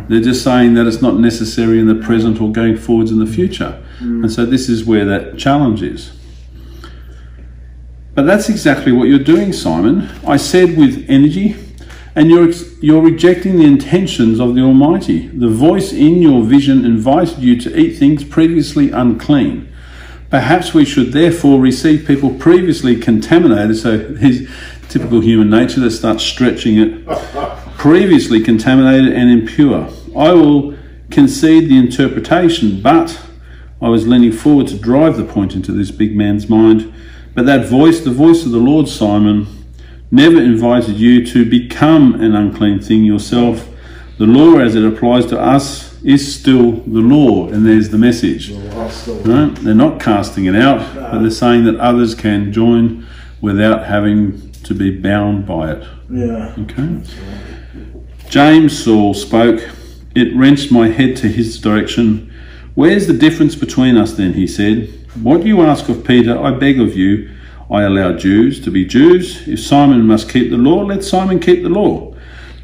They're just saying that it's not necessary in the present or going forwards in the future. And so this is where that challenge is. But that's exactly what you're doing, Simon. I said with energy, and you're, you're rejecting the intentions of the Almighty. The voice in your vision invited you to eat things previously unclean. Perhaps we should therefore receive people previously contaminated. So his typical human nature that starts stretching it. Previously contaminated and impure. I will concede the interpretation, but I was leaning forward to drive the point into this big man's mind. But that voice, the voice of the Lord, Simon, never invited you to become an unclean thing yourself. The law as it applies to us is still the law, and there's the message. No, they're not casting it out, but they're saying that others can join without having to be bound by it. Yeah. Okay. James Saul spoke. It wrenched my head to his direction. Where's the difference between us then, he said. What you ask of Peter, I beg of you. I allow Jews to be Jews. If Simon must keep the law, let Simon keep the law.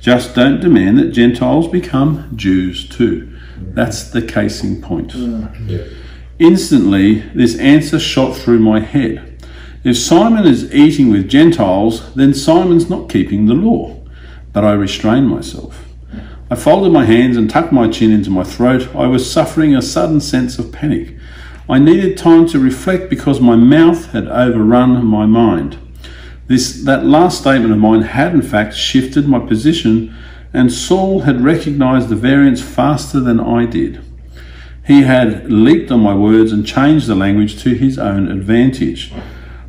Just don't demand that Gentiles become Jews too. That's the casing point. Yeah. Instantly, this answer shot through my head. If Simon is eating with Gentiles, then Simon's not keeping the law. But I restrained myself. I folded my hands and tucked my chin into my throat. I was suffering a sudden sense of panic. I needed time to reflect because my mouth had overrun my mind. This, that last statement of mine had in fact shifted my position, and Saul had recognized the variance faster than I did. He had leaped on my words and changed the language to his own advantage.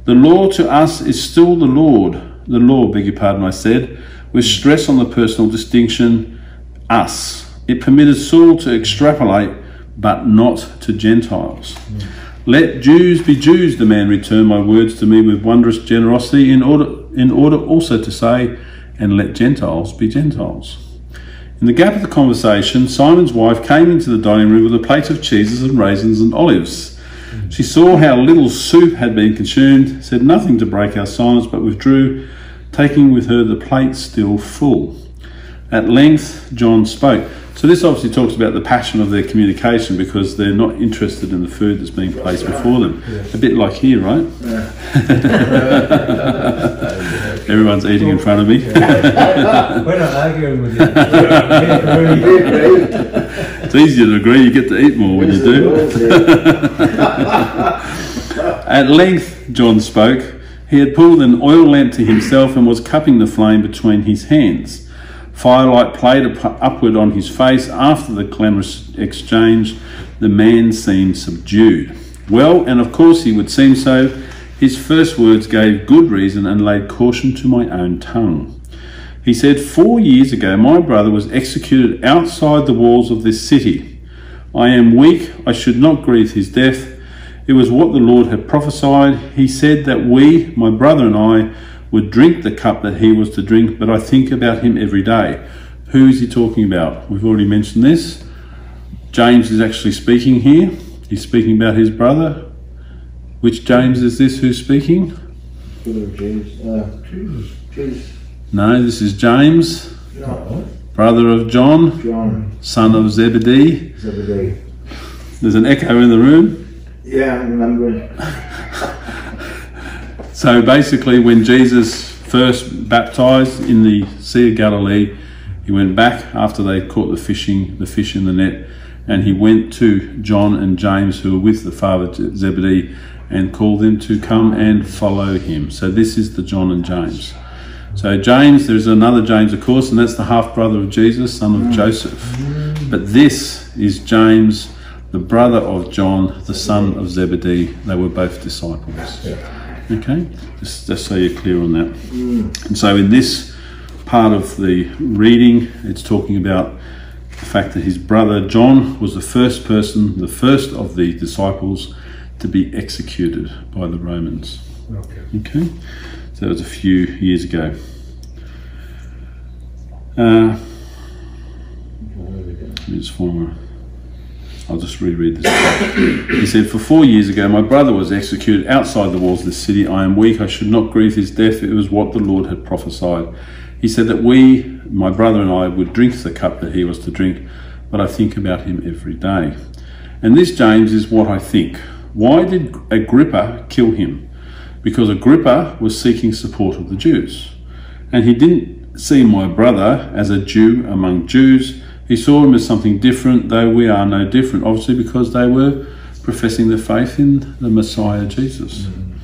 The law to us is still the Lord, the law, beg your pardon, I said, with stress on the personal distinction, us. It permitted Saul to extrapolate, but not to Gentiles. Mm. Let Jews be Jews, the man returned my words to me with wondrous generosity, in order, in order also to say, and let Gentiles be Gentiles. In the gap of the conversation, Simon's wife came into the dining room with a plate of cheeses and raisins and olives. Mm. She saw how little soup had been consumed, said nothing to break our silence, but withdrew, taking with her the plate still full. At length, John spoke. So this obviously talks about the passion of their communication, because they're not interested in the food that's being placed before them. Yeah. A bit like here, right? Yeah. Everyone's eating in front of me. We're not arguing with you. It's easier to agree. You get to eat more when you do. At length, John spoke. He had pulled an oil lamp to himself and was cupping the flame between his hands. Firelight played up upward on his face. After the clamorous exchange, the man seemed subdued. Well, and of course he would seem so. His first words gave good reason and laid caution to my own tongue. He said, four years ago, my brother was executed outside the walls of this city. I am weak. I should not grieve his death. It was what the Lord had prophesied. He said that we, my brother and I, would drink the cup that he was to drink, but I think about him every day. Who is he talking about? We've already mentioned this. James is actually speaking here. He's speaking about his brother. Which James is this who's speaking? Brother of James. Uh, Jesus. Jesus. No, this is James. John. Brother of John. John. Son of Zebedee. Zebedee. There's an echo in the room. Yeah, I remember. So basically, when Jesus first baptized in the Sea of Galilee, he went back after they caught the fishing, the fish in the net, and he went to John and James, who were with the father Zebedee, and called them to come and follow him. So this is the John and James. So James, there's another James, of course, and that's the half-brother of Jesus, son of Joseph. But this is James, the brother of John, the son of Zebedee. They were both disciples. Yeah. Okay, just, just so you're clear on that. Mm. And so in this part of the reading, it's talking about the fact that his brother John was the first person, the first of the disciples to be executed by the Romans. Okay, okay? So that was a few years ago. Uh, let me just form a... I'll just reread this. He said, for four years ago, my brother was executed outside the walls of this city. I am weak. I should not grieve his death. It was what the Lord had prophesied. He said that we, my brother and I, would drink the cup that he was to drink, but I think about him every day. And this, James, is what I think. Why did Agrippa kill him? Because Agrippa was seeking support of the Jews. And he didn't see my brother as a Jew among Jews. He saw him as something different, though we are no different, obviously, because they were professing their faith in the Messiah, Jesus. Mm.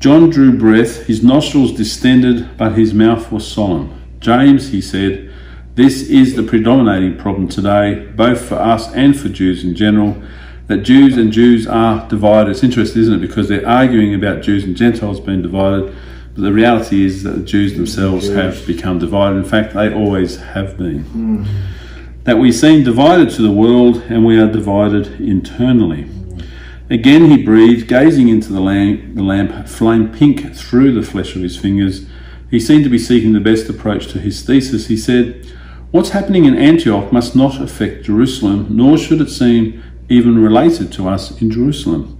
John drew breath, his nostrils distended, but his mouth was solemn. James, he said, this is the predominating problem today, both for us and for Jews in general, that Jews and Jews are divided. It's interesting, isn't it, because they're arguing about Jews and Gentiles being divided, but the reality is that the Jews themselves have become divided. In fact, they always have been. Mm. That we seem divided to the world, and we are divided internally. Again he breathed, gazing into the lamp, the lamp, flame pink through the flesh of his fingers. He seemed to be seeking the best approach to his thesis. He said, what's happening in Antioch must not affect Jerusalem, nor should it seem even related to us in Jerusalem.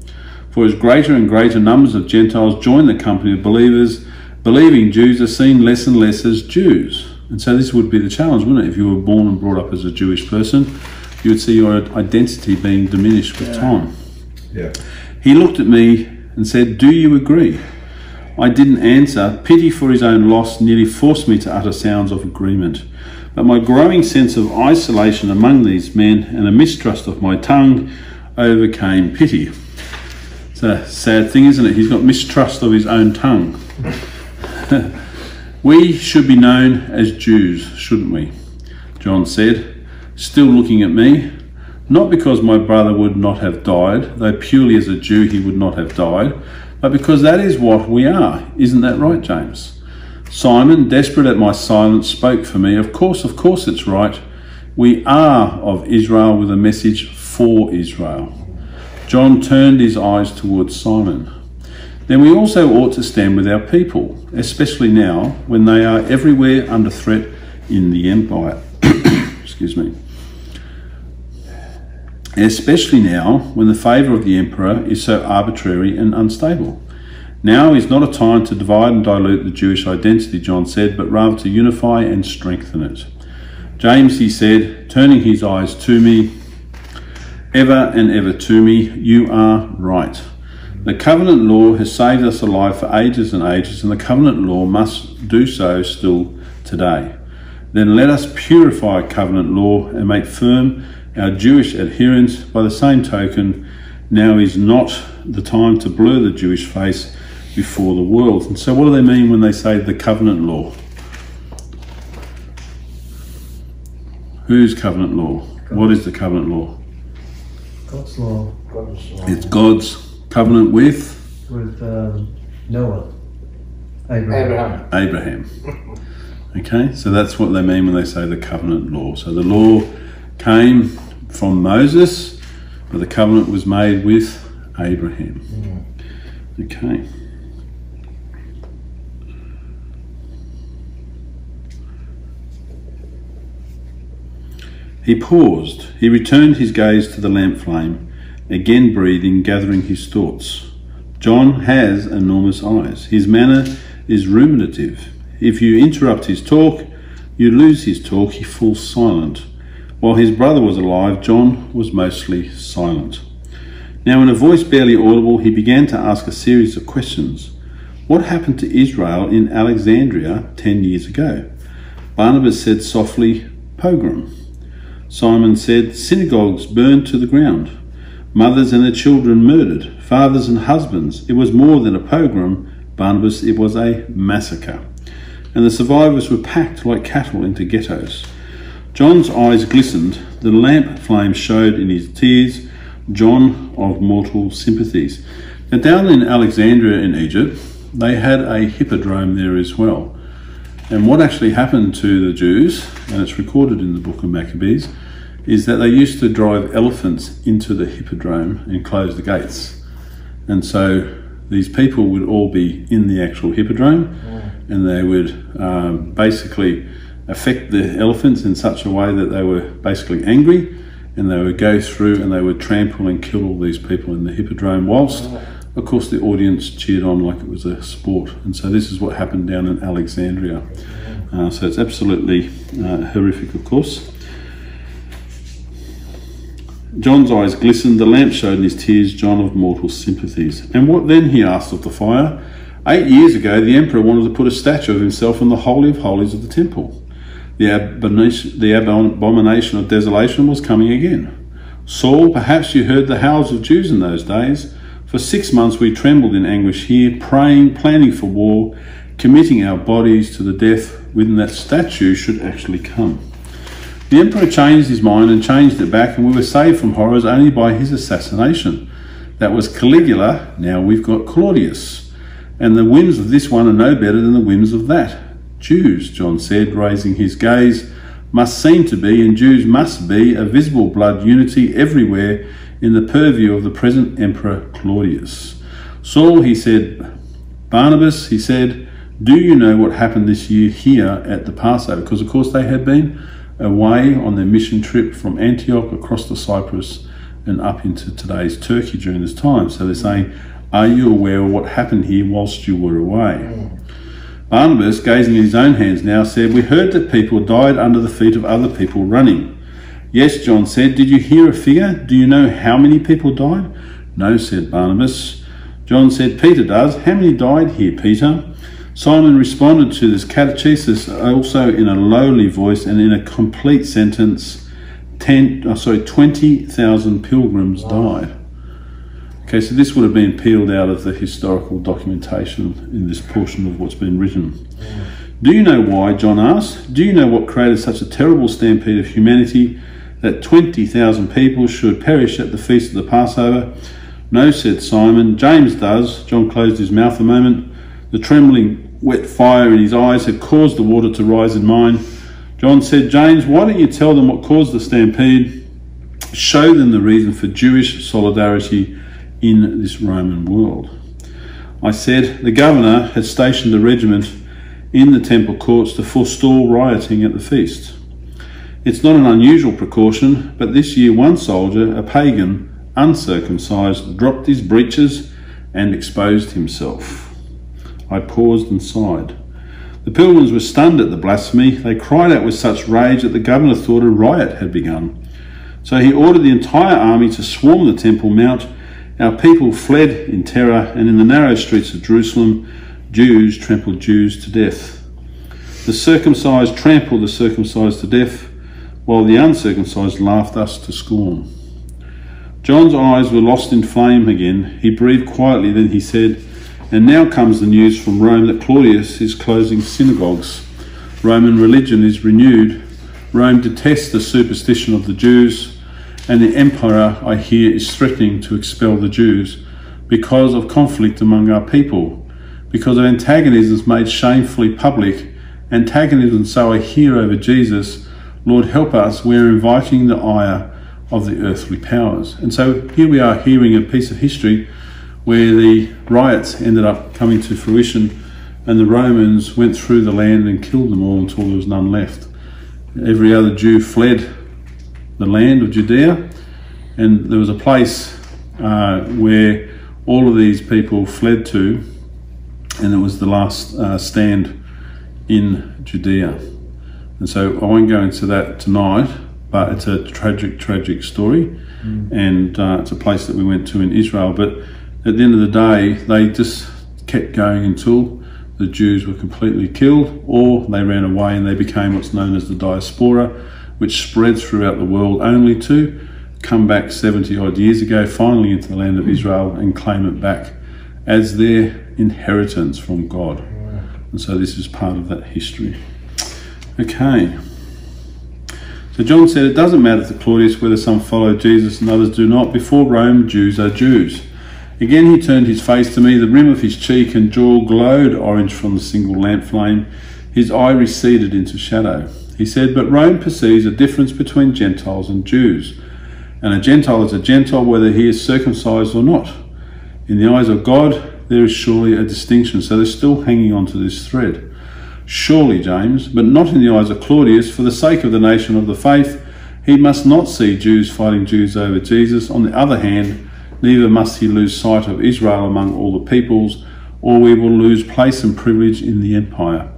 For as greater and greater numbers of Gentiles join the company of believers, believing Jews are seen less and less as Jews, And so this would be the challenge, wouldn't it? If you were born and brought up as a Jewish person, you would see your identity being diminished with yeah. time. Yeah. He looked at me and said, "Do you agree?" I didn't answer. Pity for his own loss nearly forced me to utter sounds of agreement. But my growing sense of isolation among these men and a mistrust of my tongue overcame pity. It's a sad thing, isn't it? He's got mistrust of his own tongue. We should be known as Jews, shouldn't we? John said, still looking at me. Not because my brother would not have died, though purely as a Jew he would not have died, but because that is what we are. Isn't that right, James? Simon, desperate at my silence, spoke for me. Of course, of course it's right. We are of Israel with a message for Israel. John turned his eyes towards Simon. Then we also ought to stand with our people, especially now when they are everywhere under threat in the empire. Excuse me. Especially now when the favour of the emperor is so arbitrary and unstable. Now is not a time to divide and dilute the Jewish identity, John said, but rather to unify and strengthen it. James, he said, turning his eyes to me, ever and ever to me, you are right. The covenant law has saved us alive for ages and ages, and the covenant law must do so still today. Then let us purify covenant law and make firm our Jewish adherents. By the same token, now is not the time to blur the Jewish face before the world. And so what do they mean when they say the covenant law? Whose covenant law? God. What is the covenant law? God's law. God's law. It's God's covenant with? With um, Noah. Abraham. Abraham. Abraham. Okay, so that's what they mean when they say the covenant law. So the law came from Moses, but the covenant was made with Abraham. Mm. Okay. He paused. He returned his gaze to the lamp flame, again breathing, gathering his thoughts. John has enormous eyes. His manner is ruminative. If you interrupt his talk, you lose his talk. He falls silent. While his brother was alive, John was mostly silent. Now, in a voice barely audible, he began to ask a series of questions. What happened to Israel in Alexandria ten years ago? Barnabas said softly, pogrom. Simon said, synagogues burned to the ground, mothers and their children murdered, fathers and husbands. It was more than a pogrom, Barnabas, it was a massacre. And the survivors were packed like cattle into ghettos. John's eyes glistened, the lamp flame showed in his tears, John of mortal sympathies. Now, down in Alexandria in Egypt, they had a hippodrome there as well. And what actually happened to the Jews, and it's recorded in the book of Maccabees, is that they used to drive elephants into the hippodrome and close the gates. And so these people would all be in the actual hippodrome, yeah. and they would um, basically affect the elephants in such a way that they were basically angry, and they would go through and they would trample and kill all these people in the hippodrome, whilst of course the audience cheered on like it was a sport. And so this is what happened down in Alexandria. Uh, so it's absolutely uh, horrific, of course. John's eyes glistened, the lamp showed in his tears, John of mortal sympathies. And what then, he asked of the fire. Eight years ago the emperor wanted to put a statue of himself in the Holy of Holies of the temple. The abomination, the abomination of desolation was coming again. Saul, perhaps you heard the howls of Jews in those days. For six months we trembled in anguish here, praying, planning for war, committing our bodies to the death when that statue should actually come. The emperor changed his mind and changed it back, and we were saved from horrors only by his assassination. That was Caligula, now we've got Claudius. And the whims of this one are no better than the whims of that. Jews, John said, raising his gaze, must seem to be, and Jews must be, a visible blood unity everywhere in the purview of the present Emperor Claudius. Saul, he said, Barnabas, he said, do you know what happened this year here at the Passover? Because, of course, they had been away on their mission trip from Antioch across to Cyprus and up into today's Turkey during this time. So they're saying, are you aware of what happened here whilst you were away? Barnabas, gazing at his own hands now, said, "We heard that people died under the feet of other people running." "Yes," John said, "did you hear a figure? Do you know how many people died?" "No," said Barnabas. John said, "Peter does. How many died here, Peter?" Simon responded to this catechesis also in a lowly voice and in a complete sentence, ten, oh, sorry, twenty thousand pilgrims wow. died. Okay, so this would have been peeled out of the historical documentation in this portion of what's been written. Yeah. "Do you know why?" John asked. "Do you know what created such a terrible stampede of humanity that twenty thousand people should perish at the feast of the Passover?" "No," said Simon. "James does." John closed his mouth a moment. The trembling wet fire in his eyes had caused the water to rise in mine. John said, "James, why don't you tell them what caused the stampede? Show them the reason for Jewish solidarity in this Roman world." I said, "The governor had stationed a regiment in the temple courts to forestall rioting at the feast. It's not an unusual precaution, but this year one soldier, a pagan, uncircumcised, dropped his breeches and exposed himself." I paused and sighed. The pilgrims were stunned at the blasphemy. They cried out with such rage that the governor thought a riot had begun. So he ordered the entire army to swarm the Temple Mount. Our people fled in terror, and in the narrow streets of Jerusalem, Jews trampled Jews to death. The circumcised trampled the circumcised to death, while the uncircumcised laughed us to scorn. John's eyes were lost in flame again. He breathed quietly, then he said, "And now comes the news from Rome that Claudius is closing synagogues. Roman religion is renewed. Rome detests the superstition of the Jews, and the emperor, I hear, is threatening to expel the Jews because of conflict among our people, because of antagonisms made shamefully public, antagonism, so I hear, over Jesus. Lord, help us. We're inviting the ire of the earthly powers." And so here we are hearing a piece of history where the riots ended up coming to fruition and the Romans went through the land and killed them all until there was none left. Every other Jew fled the land of Judea, and there was a place uh, where all of these people fled to, and it was the last uh, stand in Judea. And so I won't go into that tonight, but it's a tragic, tragic story, mm. and uh, it's a place that we went to in Israel. But at the end of the day, they just kept going until the Jews were completely killed, or they ran away and they became what's known as the diaspora, which spread throughout the world only to come back seventy-odd years ago, finally into the land of Israel, and claim it back as their inheritance from God. And so this is part of that history. Okay. So John said, "It doesn't matter to Claudius whether some follow Jesus and others do not. Before Rome, Jews are Jews." Again he turned his face to me. The rim of his cheek and jaw glowed orange from the single lamp flame. His eye receded into shadow. He said, "But Rome perceives a difference between Gentiles and Jews, and a Gentile is a Gentile whether he is circumcised or not. In the eyes of God, there is surely a distinction." So they're still hanging on to this thread. "Surely, James, but not in the eyes of Claudius. For the sake of the nation of the faith, he must not see Jews fighting Jews over Jesus. On the other hand, neither must he lose sight of Israel among all the peoples, or we will lose place and privilege in the empire.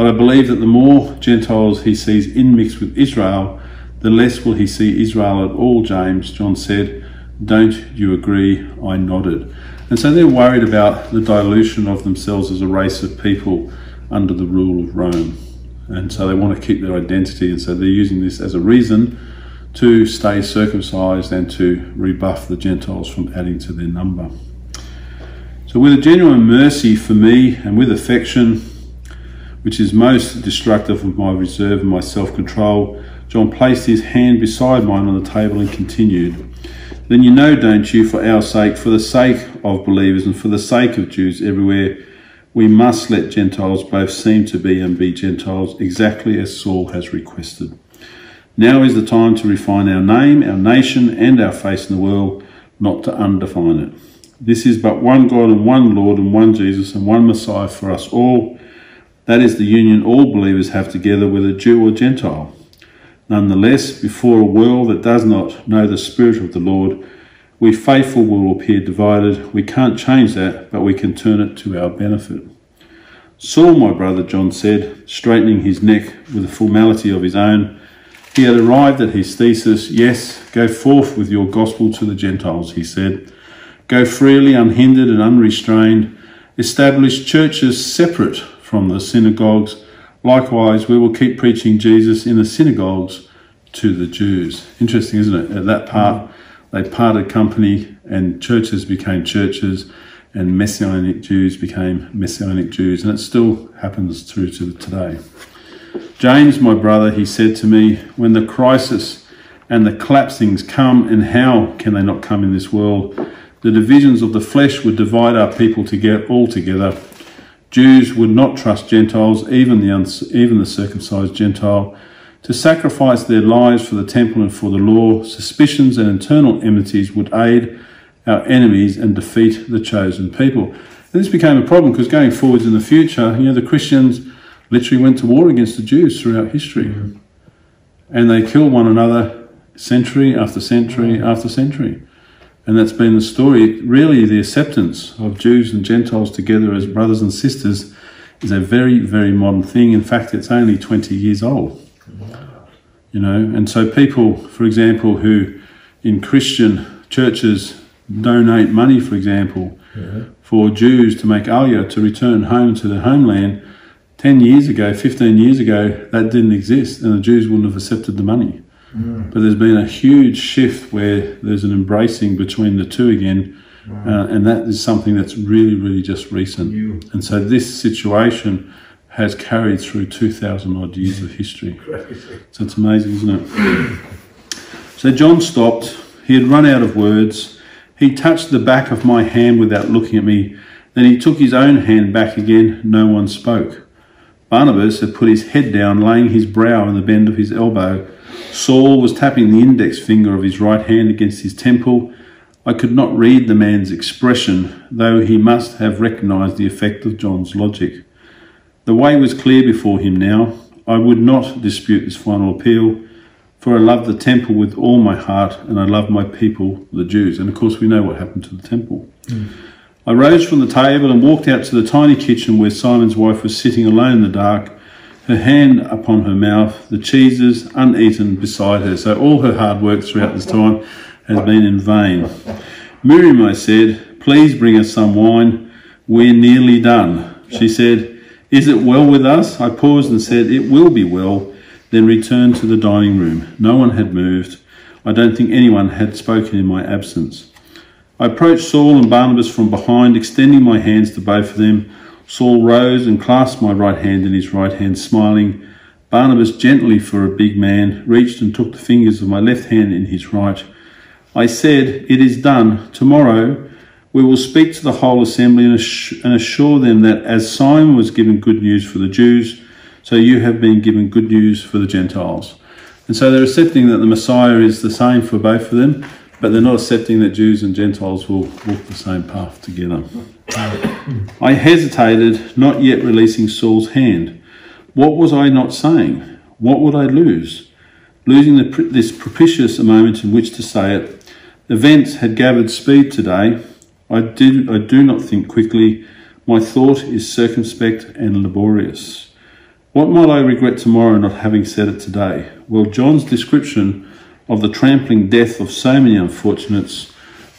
But I believe that the more Gentiles he sees inmixed with Israel, the less will he see Israel at all, James," John said. "Don't you agree?" I nodded. And so they're worried about the dilution of themselves as a race of people under the rule of Rome. And so they want to keep their identity, and so they're using this as a reason to stay circumcised and to rebuff the Gentiles from adding to their number. So with a genuine mercy for me and with affection, which is most destructive of my reserve and my self-control, John placed his hand beside mine on the table and continued, "Then you know, don't you, for our sake, for the sake of believers and for the sake of Jews everywhere, we must let Gentiles both seem to be and be Gentiles, exactly as Saul has requested. Now is the time to refine our name, our nation, and our face in the world, not to undefine it. This is but one God and one Lord and one Jesus and one Messiah for us all. That is the union all believers have together, whether Jew or Gentile. Nonetheless, before a world that does not know the Spirit of the Lord, we faithful will appear divided. We can't change that, but we can turn it to our benefit. Saul, my brother, John said, straightening his neck with a formality of his own. He had arrived at his thesis. Yes, go forth with your gospel to the Gentiles, he said. Go freely, unhindered and unrestrained. Establish churches separate from the synagogues. Likewise, we will keep preaching Jesus in the synagogues to the Jews. Interesting, isn't it? At that part, they parted company and churches became churches and Messianic Jews became Messianic Jews. And it still happens through to today. James, my brother, he said to me, when the crisis and the collapsings come, and how can they not come in this world? The divisions of the flesh would divide our people to get all together. Jews would not trust Gentiles, even the, uns- even the circumcised Gentile, to sacrifice their lives for the temple and for the law. Suspicions and internal enmities would aid our enemies and defeat the chosen people. And this became a problem because going forwards in the future, you know, the Christians literally went to war against the Jews throughout history. Mm. And they killed one another century after century after century. And that's been the story. Really, the acceptance of Jews and Gentiles together as brothers and sisters is a very, very modern thing. In fact, it's only twenty years old. You know, and so people, for example, who in Christian churches donate money, for example, yeah. for Jews to make aliyah, to return home to their homeland, ten years ago, fifteen years ago, that didn't exist and the Jews wouldn't have accepted the money. Mm. But there's been a huge shift where there's an embracing between the two again. Wow. uh, and that is something that's really, really just recent. You. And so this situation has carried through two thousand odd years of history. Crazy. So it's amazing, isn't it? So John stopped. He had run out of words. He touched the back of my hand without looking at me. Then he took his own hand back again. No one spoke. Barnabas had put his head down, laying his brow in the bend of his elbow. Saul was tapping the index finger of his right hand against his temple. I could not read the man's expression, though he must have recognised the effect of John's logic. The way was clear before him now. I would not dispute this final appeal, for I love the temple with all my heart, and I love my people, the Jews. And of course we know what happened to the temple. Mm. I rose from the table and walked out to the tiny kitchen where Simon's wife was sitting alone in the dark, her hand upon her mouth, the cheeses uneaten beside her. So all her hard work throughout this time has been in vain. Miriam, I said, please bring us some wine. We're nearly done. She said, is it well with us? I paused and said, it will be well. Then returned to the dining room. No one had moved. I don't think anyone had spoken in my absence. I approached Saul and Barnabas from behind, extending my hands to both of them. Saul rose and clasped my right hand in his right hand, smiling. Barnabas, gently for a big man, reached and took the fingers of my left hand in his right. I said, it is done. Tomorrow we will speak to the whole assembly and assure them that as Simon was given good news for the Jews, so you have been given good news for the Gentiles. And so they're accepting that the Messiah is the same for both of them, but they're not accepting that Jews and Gentiles will walk the same path together. I hesitated, not yet releasing Saul's hand. What was I not saying? What would I lose? Losing the, this propitious moment in which to say it. Events had gathered speed today. I did. I do not think quickly. My thought is circumspect and laborious. What might I regret tomorrow not having said it today? Well, John's description of the trampling death of so many unfortunates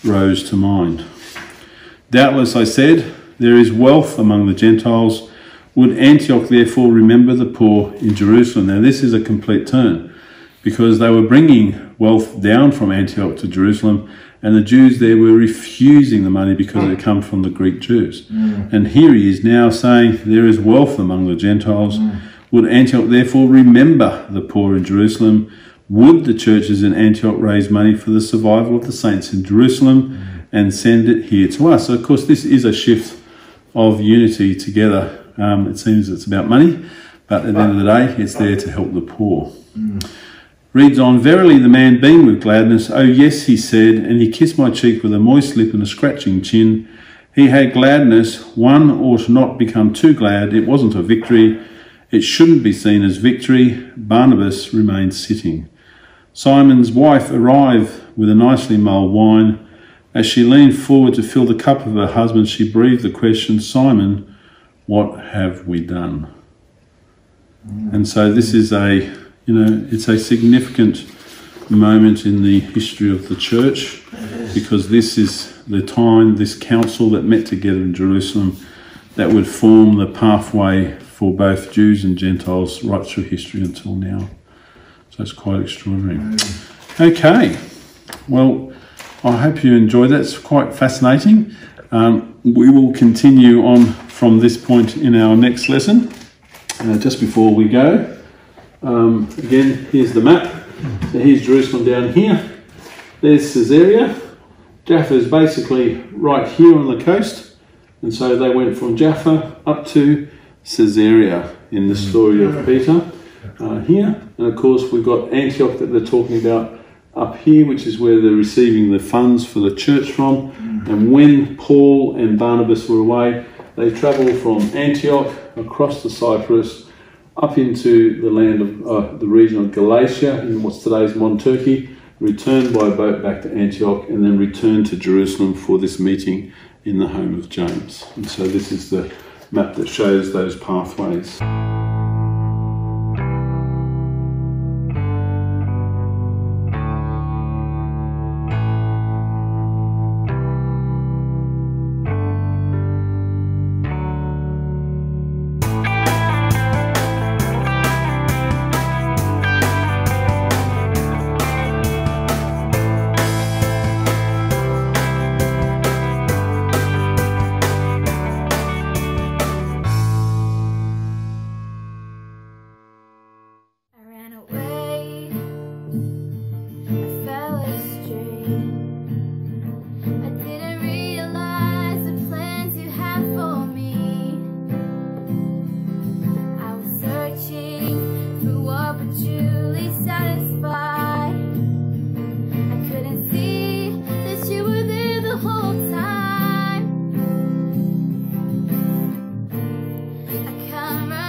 rose to mind. Doubtless, I said, there is wealth among the Gentiles. Would Antioch therefore remember the poor in Jerusalem? Now, this is a complete turn because they were bringing wealth down from Antioch to Jerusalem, and the Jews there were refusing the money because it had come from the Greek Jews. Mm. And here he is now saying there is wealth among the Gentiles. Mm. Would Antioch therefore remember the poor in Jerusalem? Would the churches in Antioch raise money for the survival of the saints in Jerusalem and send it here to us? So, of course, this is a shift of unity together. Um, it seems it's about money, but at the end of the day, it's there to help the poor. Mm. Reads on, verily the man beamed with gladness. Oh, yes, he said, and he kissed my cheek with a moist lip and a scratching chin. He had gladness. One ought not become too glad. It wasn't a victory. It shouldn't be seen as victory. Barnabas remained sitting. Simon's wife arrived with a nicely mulled wine. As she leaned forward to fill the cup of her husband, she breathed the question, Simon, what have we done? And so this is a, you know, it's a significant moment in the history of the church, because this is the time, this council that met together in Jerusalem, that would form the pathway for both Jews and Gentiles right through history until now. So it's quite extraordinary. Okay, well, I hope you enjoyed that. It's quite fascinating. Um, we will continue on from this point in our next lesson. Uh, just before we go, um, again, here's the map. So here's Jerusalem down here. There's Caesarea. Jaffa is basically right here on the coast. And so they went from Jaffa up to Caesarea in the story of Peter uh, here. And of course, we've got Antioch that they're talking about up here, which is where they're receiving the funds for the church from. And when Paul and Barnabas were away, they travelled from Antioch across to Cyprus, up into the land of uh, the region of Galatia, in what's today's modern Turkey, returned by boat back to Antioch, and then returned to Jerusalem for this meeting in the home of James. And so this is the map that shows those pathways. Come on.